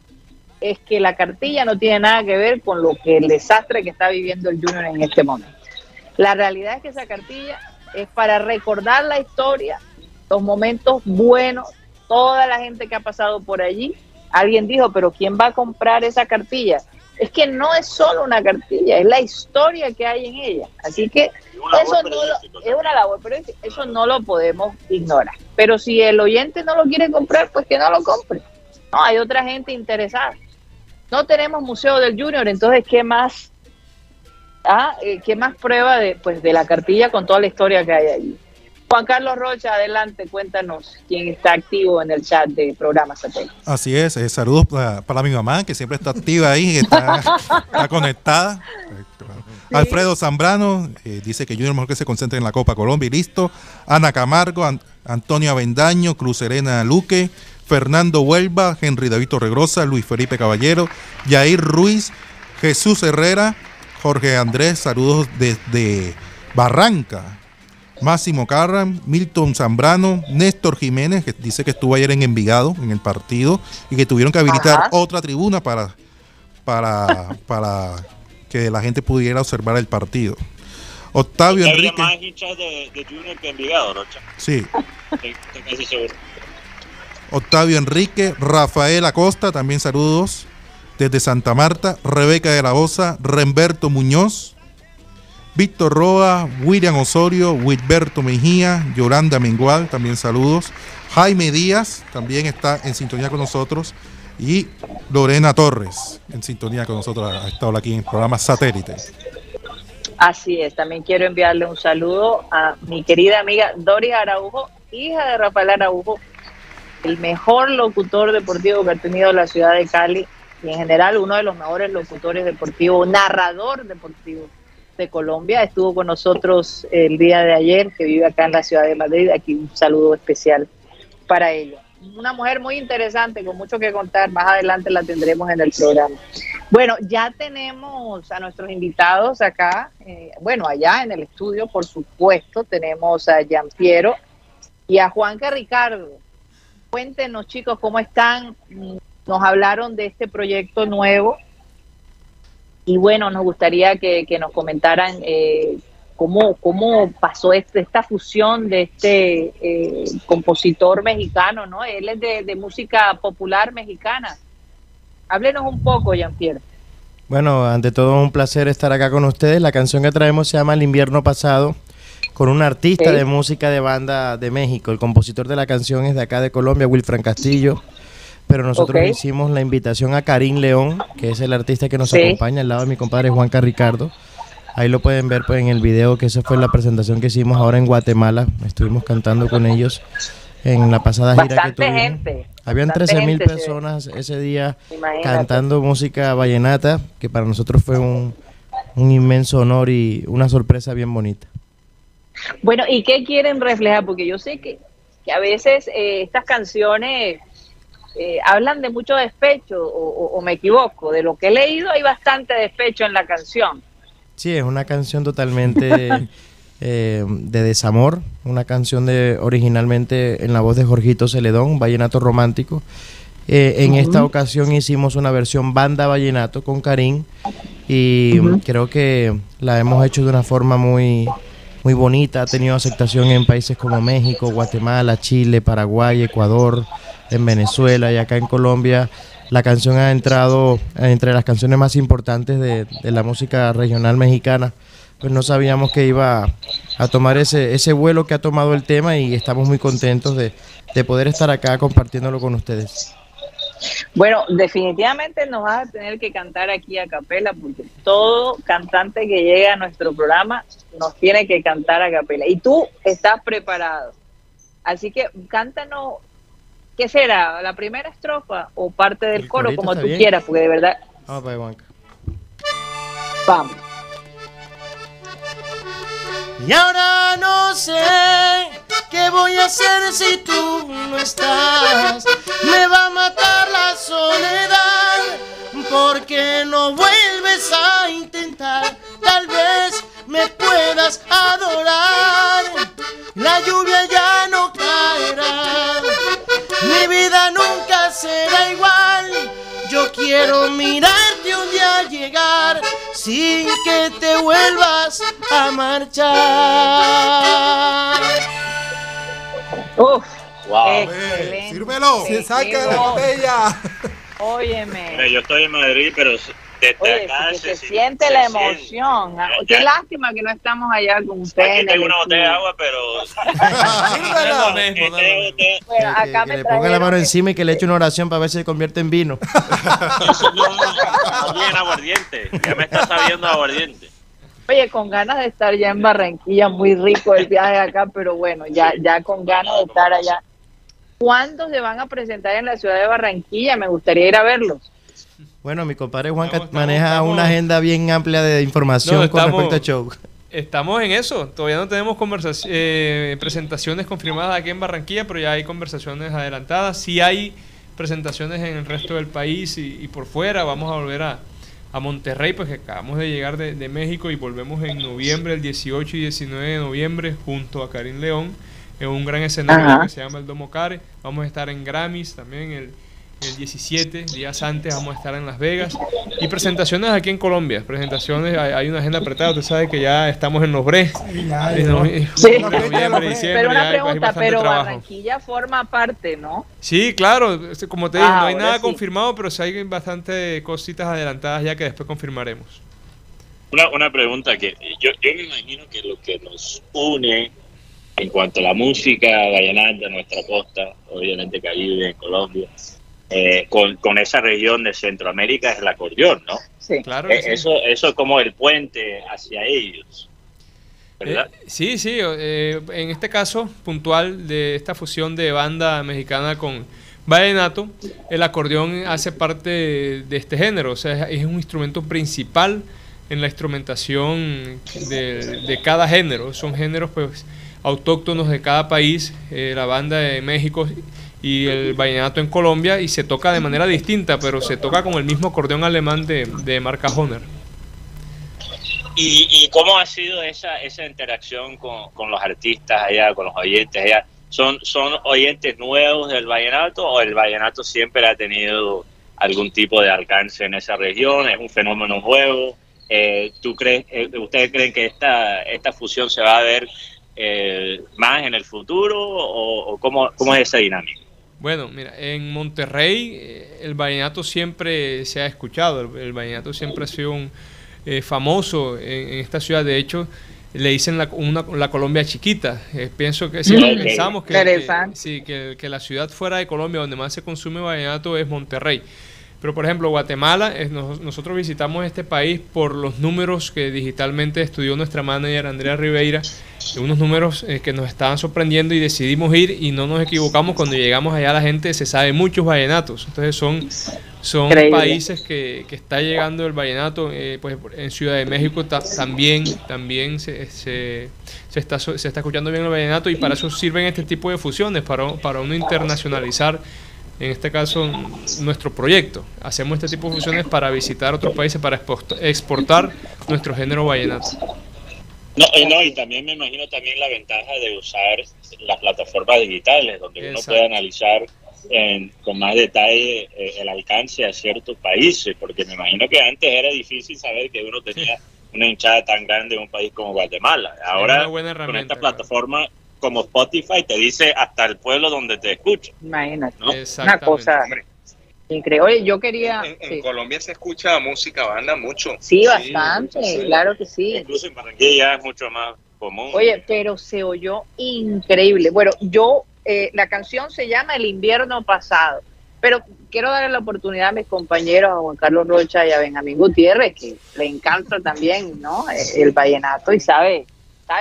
es que la cartilla no tiene nada que ver con lo que el desastre que está viviendo el Junior en este momento. La realidad es que esa cartilla es para recordar la historia, los momentos buenos, toda la gente que ha pasado por allí. Alguien dijo, pero ¿quién va a comprar esa cartilla? Es que no es solo una cartilla, es la historia que hay en ella. Así que eso no lo, es una labor, pero eso no lo podemos ignorar. Pero si el oyente no lo quiere comprar, pues que no lo compre. No, hay otra gente interesada. No tenemos Museo del Junior, entonces ¿qué más prueba de la cartilla con toda la historia que hay allí? Juan Carlos Rocha, adelante, cuéntanos quién está activo en el chat de Programa Satélite. Así es, saludos para mi mamá, que siempre está activa ahí, está conectada. Sí. Alfredo Zambrano dice que Junior mejor que se concentre en la Copa Colombia y listo. Ana Camargo, Antonio Avendaño, Cruz Serena Luque, Fernando Huelva, Henry David Torregrosa, Luis Felipe Caballero, Yair Ruiz, Jesús Herrera, Jorge Andrés, saludos desde Barranca, Máximo Carra, Milton Zambrano, Néstor Jiménez, que dice que estuvo ayer en Envigado, en el partido, y que tuvieron que habilitar otra tribuna para que la gente pudiera observar el partido. Octavio Enrique. Más hinchas de Junior que Envigado, Rocha. Sí. Estoy casi seguro. Octavio Enrique, Rafael Acosta, también saludos desde Santa Marta, Rebeca de la Osa, Remberto Muñoz, Víctor Roa, William Osorio, Wilberto Mejía, Yolanda Mengual, también saludos. Jaime Díaz también está en sintonía con nosotros. y Lorena Torres, en sintonía con nosotros ha estado aquí en el programa Satélite. Así es, también quiero enviarle un saludo a mi querida amiga Doris Araujo, hija de Rafael Araujo, el mejor locutor deportivo que ha tenido la ciudad de Cali, y en general uno de los mejores locutores deportivos, narrador deportivo de Colombia. Estuvo con nosotros el día de ayer, que vive acá en la ciudad de Madrid. Aquí un saludo especial para ella. Una mujer muy interesante, con mucho que contar. Más adelante la tendremos en el programa. Bueno, ya tenemos a nuestros invitados acá. Bueno, allá en el estudio, por supuesto, tenemos a Gianpiero y a Juanca Ricardo. Cuéntenos, chicos, ¿cómo están? Nos hablaron de este proyecto nuevo. Y bueno, nos gustaría que nos comentaran cómo pasó esta fusión de este compositor mexicano, ¿no? Él es de música popular mexicana. Háblenos un poco, Jean-Pierre. Bueno, ante todo un placer estar acá con ustedes. La canción que traemos se llama El invierno pasado, con un artista de música de banda de México. El compositor de la canción es de acá de Colombia, Wilfran Castillo. Pero nosotros hicimos la invitación a Karim León, que es el artista que nos acompaña al lado de mi compadre Juanca Ricardo. Ahí lo pueden ver pues en el video, que esa fue la presentación que hicimos ahora en Guatemala. Estuvimos cantando con ellos en la pasada gira que tuvimos. Gente, habían 13.000 personas ese día. Imagínate. Cantando música vallenata, que para nosotros fue un inmenso honor y una sorpresa bien bonita. Bueno, ¿y qué quieren reflejar? Porque yo sé que a veces estas canciones... hablan de mucho despecho, o me equivoco. De lo que he leído, hay bastante despecho en la canción. Sí, es una canción totalmente de desamor, una canción originalmente en la voz de Jorgito Celedón, vallenato romántico. En esta ocasión hicimos una versión banda vallenato con Karim, y creo que la hemos hecho de una forma muy... muy bonita, ha tenido aceptación en países como México, Guatemala, Chile, Paraguay, Ecuador, en Venezuela y acá en Colombia. La canción ha entrado entre las canciones más importantes de la música regional mexicana. Pues no sabíamos que iba a tomar ese vuelo que ha tomado el tema, y estamos muy contentos de poder estar acá compartiéndolo con ustedes. Bueno, definitivamente nos vas a tener que cantar aquí a capela, porque todo cantante que llegue a nuestro programa nos tiene que cantar a capela. Y tú estás preparado. Así que cántanos, ¿qué será? ¿La primera estrofa o parte del coro? Como tú quieras, porque de verdad... Vamos para Juanca. Vamos. Y ahora no sé qué voy a hacer si tú no estás. Me va a matar la soledad porque no vuelves a intentar. Tal vez me puedas adorar. La lluvia ya no caerá. Mi vida nunca será igual. Yo quiero mirarte un día llegar sin que te vuelvas a marchar. ¡Uf! ¡Wow! ¡Excelente! ¡Sírvelo! ¡Se saca la botella! Óyeme. Yo estoy en Madrid, pero desde acá se siente la emoción. Qué lástima que no estamos allá con ustedes. Aquí tengo una botella de agua, pero... acá me le ponga la mano encima y que le eche una oración para ver si se convierte en vino. Bien aguardiente. Ya me está sabiendo aguardiente. Oye, con ganas de estar ya en Barranquilla, muy rico el viaje acá, pero bueno, ya con ganas de estar allá. ¿Cuándo se van a presentar en la ciudad de Barranquilla? Me gustaría ir a verlos. Bueno, mi compadre Juanca maneja una agenda bien amplia de información con respecto al show. Estamos en eso, todavía no tenemos presentaciones confirmadas aquí en Barranquilla, pero ya hay conversaciones adelantadas. Sí hay presentaciones en el resto del país y por fuera. Vamos a volver a Monterrey, pues que acabamos de llegar de México, y volvemos en noviembre, el 18 y 19 de noviembre, junto a Karim León, en un gran escenario que se llama el Domo Care. Vamos a estar en Grammys también el 17, días antes vamos a estar en Las Vegas, y presentaciones aquí en Colombia, hay una agenda apretada. Usted sabe que ya estamos en los Bre. Pero una pregunta, pero Barranquilla forma parte, ¿no? Sí, claro, como te dije, no hay nada confirmado, pero sí hay bastante cositas adelantadas ya que después confirmaremos. Una pregunta que yo me imagino que lo que nos une en cuanto a la música vallenata, nuestra costa, obviamente Caribe, en Colombia, con esa región de Centroamérica es el acordeón, ¿no? Sí, claro. Eso es como el puente hacia ellos, ¿verdad? Sí, en este caso puntual de esta fusión de banda mexicana con vallenato, el acordeón hace parte de este género, o sea, es un instrumento principal en la instrumentación de cada género. Son géneros pues autóctonos de cada país, la banda de México y el vallenato en Colombia, y se toca de manera distinta, pero se toca con el mismo acordeón alemán de marca Hohner. ¿Y cómo ha sido esa interacción con los artistas allá, con los oyentes allá? ¿Son oyentes nuevos del vallenato o el vallenato siempre ha tenido algún tipo de alcance en esa región? ¿Es un fenómeno nuevo? ¿Ustedes creen que esta fusión se va a ver más en el futuro o cómo es esa dinámica? Bueno, mira, en Monterrey el vallenato siempre se ha escuchado, el vallenato siempre ha sido un famoso en esta ciudad. De hecho, le dicen la Colombia chiquita. Pienso que siempre pensamos que la ciudad fuera de Colombia donde más se consume vallenato es Monterrey. Pero, por ejemplo, Guatemala, nosotros visitamos este país por los números que digitalmente estudió nuestra manager Andrea Ribeira, unos números que nos estaban sorprendiendo, y decidimos ir y no nos equivocamos. Cuando llegamos allá, la gente se sabe muchos vallenatos. Entonces son países que está llegando el vallenato. Pues en Ciudad de México también se está escuchando bien el vallenato, y para eso sirven este tipo de fusiones, para uno internacionalizar, en este caso, nuestro proyecto. Hacemos este tipo de fusiones para visitar otros países, para exportar nuestro género vallenato. Y también me imagino también la ventaja de usar las plataformas digitales, donde uno puede analizar con más detalle el alcance a ciertos países, porque me imagino que antes era difícil saber que uno tenía una hinchada tan grande en un país como Guatemala. Ahora, con esta plataforma como Spotify, te dice hasta el pueblo donde te escucha. Imagínate, ¿no? Una cosa increíble. Oye, yo quería... En Colombia se escucha música, banda, mucho. Sí, bastante, claro que sí. Incluso en Barranquilla es mucho más común. Oye, pero se oyó increíble. Bueno, la canción se llama El invierno pasado, pero quiero darle la oportunidad a mis compañeros, a Juan Carlos Rocha y a Benjamín Gutiérrez, que le encanta también, ¿no?, el vallenato, y sabe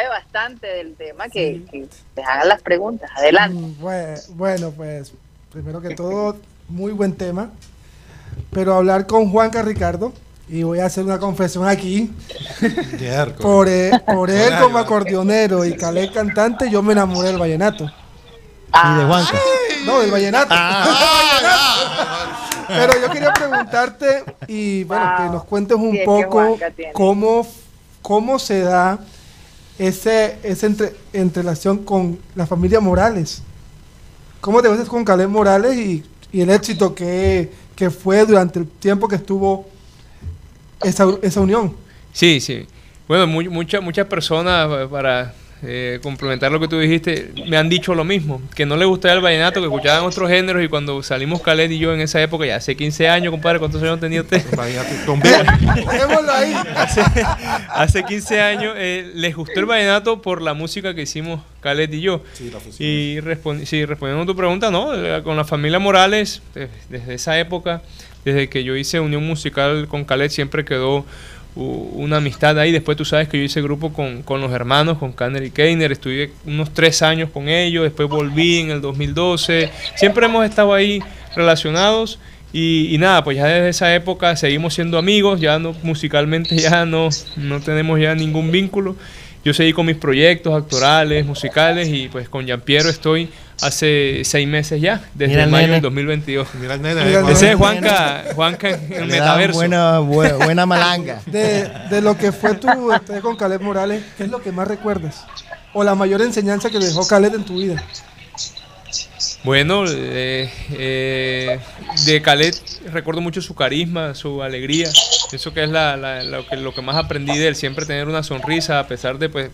bastante del tema, que les hagan las preguntas. Adelante. Bueno, pues primero que todo, muy buen tema, pero hablar con Juanca Ricardo, y voy a hacer una confesión aquí, por él como acordeonero y Calé cantante, yo me enamoré del vallenato. ¿Y de Juanca? No, del vallenato. Pero yo quería preguntarte, y bueno, que nos cuentes un poco cómo se da ese en relación con la familia Morales. ¿Cómo te ves con Calé Morales y el éxito que fue durante el tiempo que estuvo esa unión? Sí. Bueno, muchas personas, para complementar lo que tú dijiste, me han dicho lo mismo, que no les gustaba el vallenato, que escuchaban otros géneros, y cuando salimos Calé y yo en esa época, ya hace 15 años, compadre, ¿cuántos años tenía usted? Hace 15 años les gustó el vallenato por la música que hicimos Calé y yo. Y respondiendo a tu pregunta, no, con la familia Morales, desde esa época, desde que yo hice unión musical con Calé, siempre quedó una amistad ahí. Después tú sabes que yo hice grupo con los hermanos, con Kanner y Keiner, estuve unos 3 años con ellos, después volví en el 2012, siempre hemos estado ahí relacionados, y nada, pues ya desde esa época seguimos siendo amigos, ya no, musicalmente ya no tenemos ya ningún vínculo. Yo seguí con mis proyectos actorales, musicales, y pues con Giampiero estoy hace 6 meses ya, desde mayo del 2022. Mira el nene. Ese es Juanca en el metaverso. Buena malanga. De lo que fue tu estadía con Calé Morales, ¿qué es lo que más recuerdas? ¿O la mayor enseñanza que dejó Calé en tu vida? Bueno, de Calé recuerdo mucho su carisma, su alegría. Eso que es lo que más aprendí de él, siempre tener una sonrisa a pesar de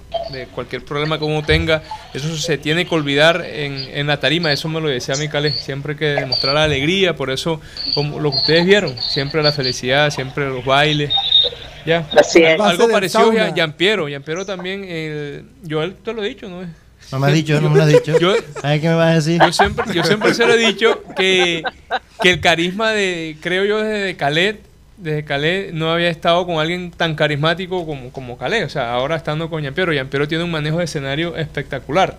cualquier problema que uno tenga. Eso se tiene que olvidar en la tarima, eso me lo decía mi Calé, siempre que demostrar la alegría. Por eso, como lo que ustedes vieron, siempre la felicidad, siempre los bailes. Ya. Algo parecido a Giampiero también, yo te lo he dicho, ¿no? No me has dicho, no me lo has dicho. ¿Sabes qué me vas a decir? Yo siempre se lo he dicho que que el carisma de, creo yo, desde Calé no había estado con alguien tan carismático como Calé. O sea, ahora estando con Giampiero. Giampiero tiene un manejo de escenario espectacular.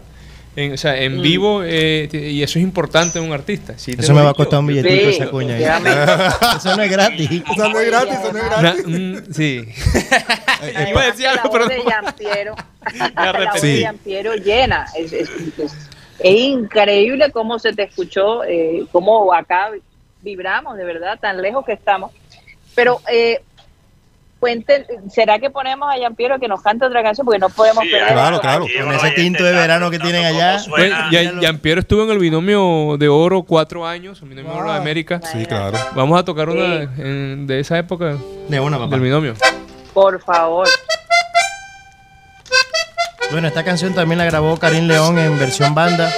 En vivo, y eso es importante en un artista. Sí, eso me va a costar un billetito, sí, esa cuña. Eso no es gratis. Eso no es gratis. Sí. Iba a decir algo, pero la voz de Giampiero llena. Es increíble cómo se te escuchó, cómo acá vibramos, de verdad, tan lejos que estamos. Pero cuenten, ¿será que ponemos a Giampiero que nos cante otra canción? Porque no podemos perder. Claro, con ese tinto de verano que tienen allá. Giampiero estuvo en el binomio de oro 4 años, el binomio oro de América. Sí, claro. Vamos a tocar una de esa época. De una, papá. Del binomio. Por favor. Bueno, esta canción también la grabó Karim León en versión banda.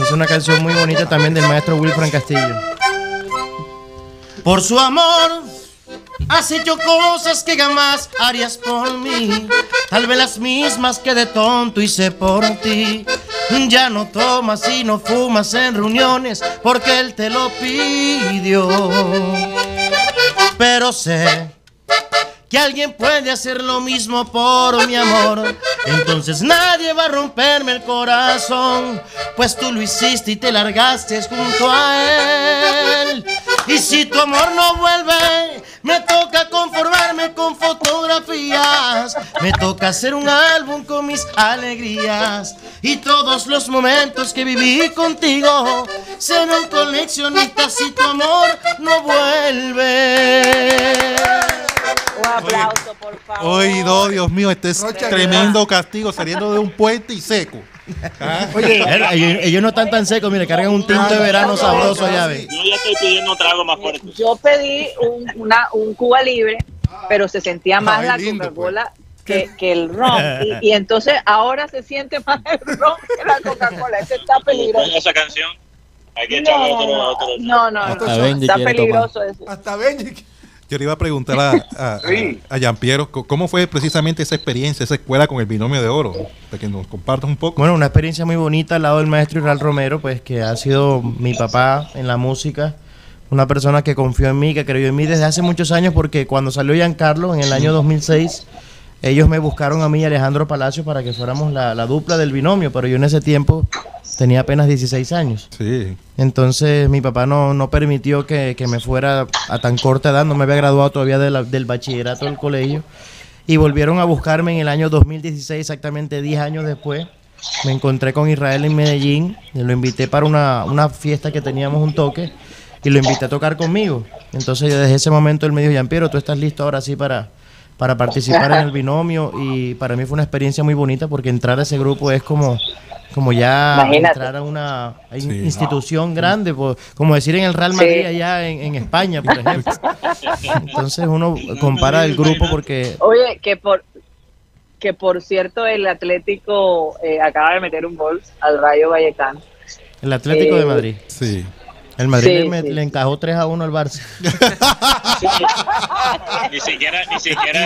Es una canción muy bonita también del maestro Wilfran Castillo. Por su amor has hecho cosas que jamás harías por mí, tal vez las mismas que de tonto hice por ti. Ya no tomas y no fumas en reuniones porque él te lo pidió, pero sé que alguien puede hacer lo mismo por mi amor. Entonces nadie va a romperme el corazón, pues tú lo hiciste y te largaste junto a él. Y si tu amor no vuelve, me toca conformarme con fotografías, me toca hacer un álbum con mis alegrías, y todos los momentos que viví contigo serán coleccionistas si tu amor no vuelve. Un aplauso, por favor. Oye, no, Dios mío, este es Rocha, tremendo castigo, saliendo de un puente y seco. Oye, ellos no están tan secos, mire, cargan un tinto de verano sabroso allá, ve. Yo ya estoy pidiendo trago más fuerte. Yo pedí un Cuba Libre, pero se sentía más la Coca-Cola que el ron. Y entonces ahora se siente más el ron que la Coca-Cola. Ese está peligroso. ¿Esa canción? Hay que echarle otro. No. Está peligroso eso. Hasta Benji. Yo le iba a preguntar a Giampiero, ¿cómo fue precisamente esa experiencia, esa escuela con el binomio de oro? Para que nos compartas un poco. Bueno, una experiencia muy bonita al lado del maestro Israel Romero, pues que ha sido mi papá en la música, una persona que confió en mí, que creyó en mí desde hace muchos años, porque cuando salió Giancarlo en el año 2006, ellos me buscaron a mí y Alejandro Palacios para que fuéramos la dupla del binomio, pero yo en ese tiempo tenía apenas 16 años. Sí. Entonces mi papá no permitió que me fuera a tan corta edad. No me había graduado todavía del bachillerato del colegio. Y volvieron a buscarme en el año 2016, exactamente 10 años después. Me encontré con Israel en Medellín. Lo invité para una fiesta que teníamos, un toque. Y lo invité a tocar conmigo. Entonces desde ese momento él me dijo, Giampiero, tú estás listo ahora sí para participar en el binomio. Y para mí fue una experiencia muy bonita porque entrar a ese grupo es como ya entrar a una institución grande, pues, como decir en el Real Madrid allá en España, por ejemplo. Entonces uno compara el grupo porque... Oye, que por cierto el Atlético acaba de meter un gol al Rayo Vallecano. El Atlético de Madrid. Sí. El Madrid le encajó 3-1 al Barça. Ni siquiera.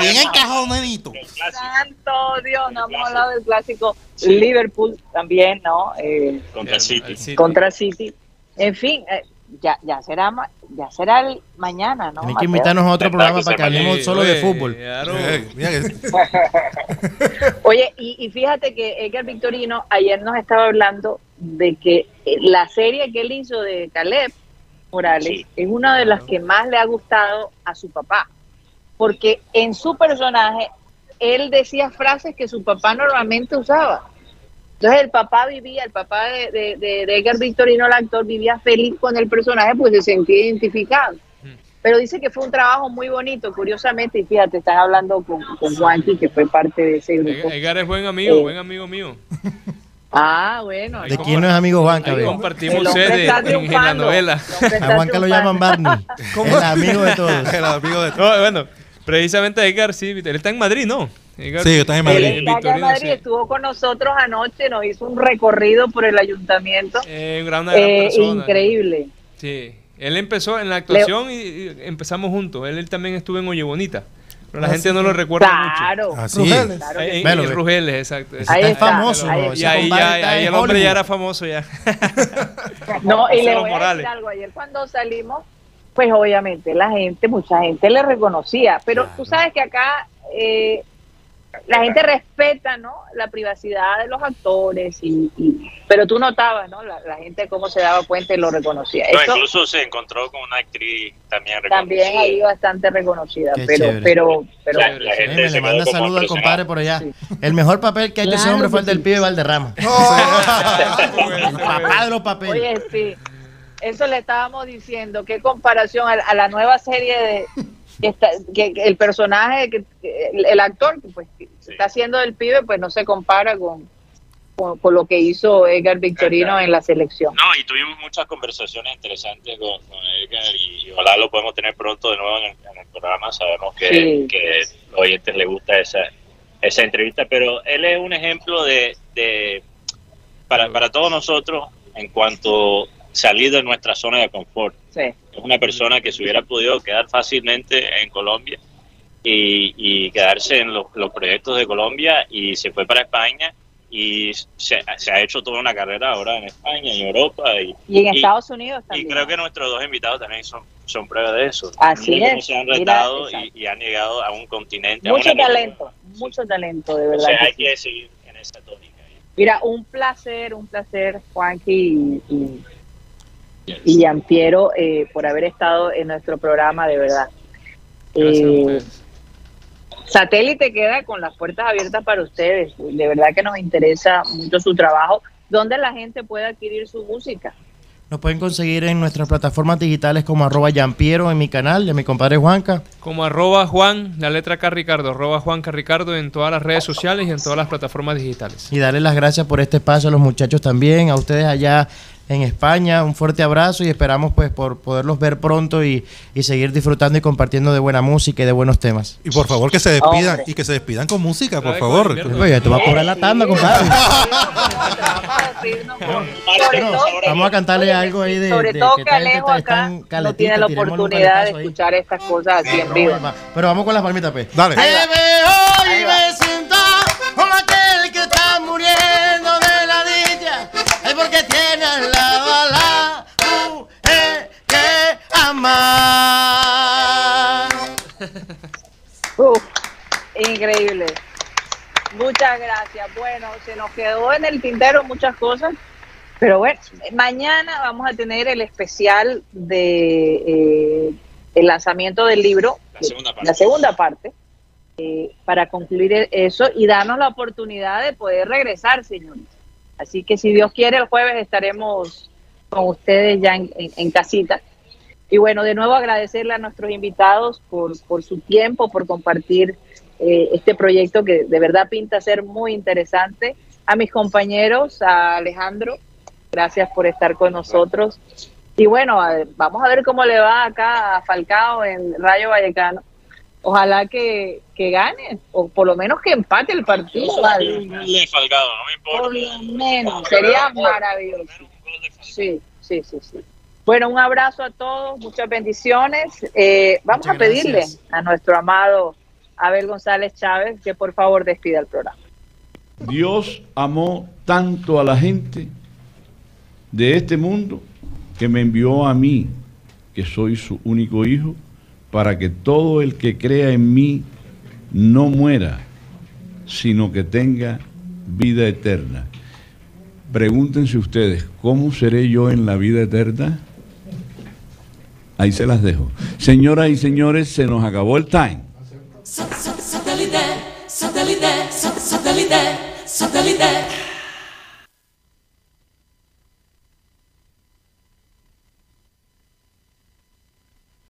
Bien encajado, Medito. Santo Dios, no hemos hablado del clásico. Sí. Liverpool también, ¿no? Contra City. En fin, ya será el mañana, ¿no? Tienen que invitarnos a otro programa para que hablemos solo de fútbol. Claro. Oye, y fíjate que Edgar Victorino ayer nos estaba hablando de que la serie que él hizo de Caleb Morales es una de las que más le ha gustado a su papá, porque en su personaje él decía frases que su papá normalmente usaba. Entonces el papá de Edgar Victorino, el actor, vivía feliz con el personaje, pues se sentía identificado. Pero dice que fue un trabajo muy bonito, curiosamente, y fíjate, estás hablando con Juanqui, que fue parte de ese grupo. Edgar es buen amigo mío. Ah, bueno. ¿De quién no es amigo Juanca? Compartimos sede en la novela. A Juanca lo llaman Barney. ¿Cómo? El amigo de todos. El amigo de todos. No, bueno, precisamente Edgar, sí. Él está en Madrid, ¿no? Edgar, sí, está en Madrid. Él está acá en Madrid, estuvo con nosotros anoche, nos hizo un recorrido por el ayuntamiento. Una gran persona. Increíble. Sí. Él empezó en la actuación y empezamos juntos. Él también estuvo en Oye Bonita. Pero la gente no lo recuerda mucho. Así. Rugeles. Claro sí. Bueno, Rugeles, exacto. Ahí está famoso. Y ahí el hombre ya era famoso ya. No, y le voy a decir algo. Ayer cuando salimos, pues obviamente la gente, mucha gente le reconocía. Pero tú sabes que acá la gente respeta, ¿no?, la privacidad de los actores, pero tú notabas, ¿no?, la gente cómo se daba cuenta y lo reconocía. No, esto, incluso se encontró con una actriz también reconocida. También ahí bastante reconocida, pero la gente le manda saludos al compadre por allá. Sí. El mejor papel que ha hecho ese hombre fue el del pibe Valderrama. ¡Oh! El papá de los papeles. Oye, sí, eso le estábamos diciendo, qué comparación a la nueva serie de... Que el personaje, el actor que pues, está haciendo el pibe, pues no se compara con lo que hizo Edgar Victorino en la selección. No, y tuvimos muchas conversaciones interesantes con Edgar y ojalá lo podemos tener pronto de nuevo en el programa. Sabemos que los oyentes les gusta esa entrevista, pero él es un ejemplo para todos nosotros en cuanto salir de nuestra zona de confort. Sí. Es una persona que se hubiera podido quedar fácilmente en Colombia y quedarse en los proyectos de Colombia, y se fue para España y se ha hecho toda una carrera ahora en España, en Europa y en Estados Unidos también. Y creo que nuestros dos invitados también son prueba de eso. Así es. Se han retado y han llegado a un continente. Mucho talento, mucho talento, de verdad. O sea, hay que seguir en esa tónica. Mira, un placer, Juanqui y Gianpiero, por haber estado en nuestro programa, de verdad. Satélite queda con las puertas abiertas para ustedes. De verdad que nos interesa mucho su trabajo. ¿Dónde la gente puede adquirir su música? Nos pueden conseguir en nuestras plataformas digitales como @Gianpiero en mi canal, de mi compadre Juanca. Como @Juan, la letra K Ricardo, @Juanca Ricardo en todas las redes sociales y en todas las plataformas digitales. Y darle las gracias por este espacio a los muchachos también, a ustedes allá en España. Un fuerte abrazo y esperamos pues por poderlos ver pronto y seguir disfrutando y compartiendo de buena música y de buenos temas. Y por favor que se despidan y que se despidan con música, por favor. Oye, te vas a cobrar la tanda, compadre. Vamos a cantarle algo ahí de... Sobre todo que Alejo acá no tiene la oportunidad de escuchar estas cosas así en vivo. Pero vamos con las palmitas, pues. Dale. Me veo y me siento como aquel que está muriendo de la dicha. Es porque tiene al lado a la mujer que ama. Increíble. Muchas gracias. Bueno, se nos quedó en el tintero muchas cosas, pero bueno, mañana vamos a tener el especial de el lanzamiento del libro, la segunda parte. Para concluir eso y darnos la oportunidad de poder regresar, señores. Así que si Dios quiere, el jueves estaremos con ustedes ya en casita. Y bueno, de nuevo agradecerle a nuestros invitados por su tiempo, por compartir este proyecto que de verdad pinta ser muy interesante. A mis compañeros, a Alejandro, gracias por estar con nosotros. Y bueno, vamos a ver cómo le va acá a Falcao en Rayo Vallecano. Ojalá que gane, o por lo menos que empate el partido. Vale. Falcao, no me importa. Por lo menos, sería maravilloso. Sí. Bueno, un abrazo a todos, muchas bendiciones. Vamos a pedirle a nuestro amado Abel González Chávez que por favor despida el programa. Dios amó tanto a la gente de este mundo que me envió a mí, que soy su único hijo, para que todo el que crea en mí no muera, sino que tenga vida eterna. Pregúntense ustedes, ¿cómo seré yo en la vida eterna? Ahí se las dejo. Señoras y señores, se nos acabó el time. Satélite, satélite, satélite, satélite, satélite.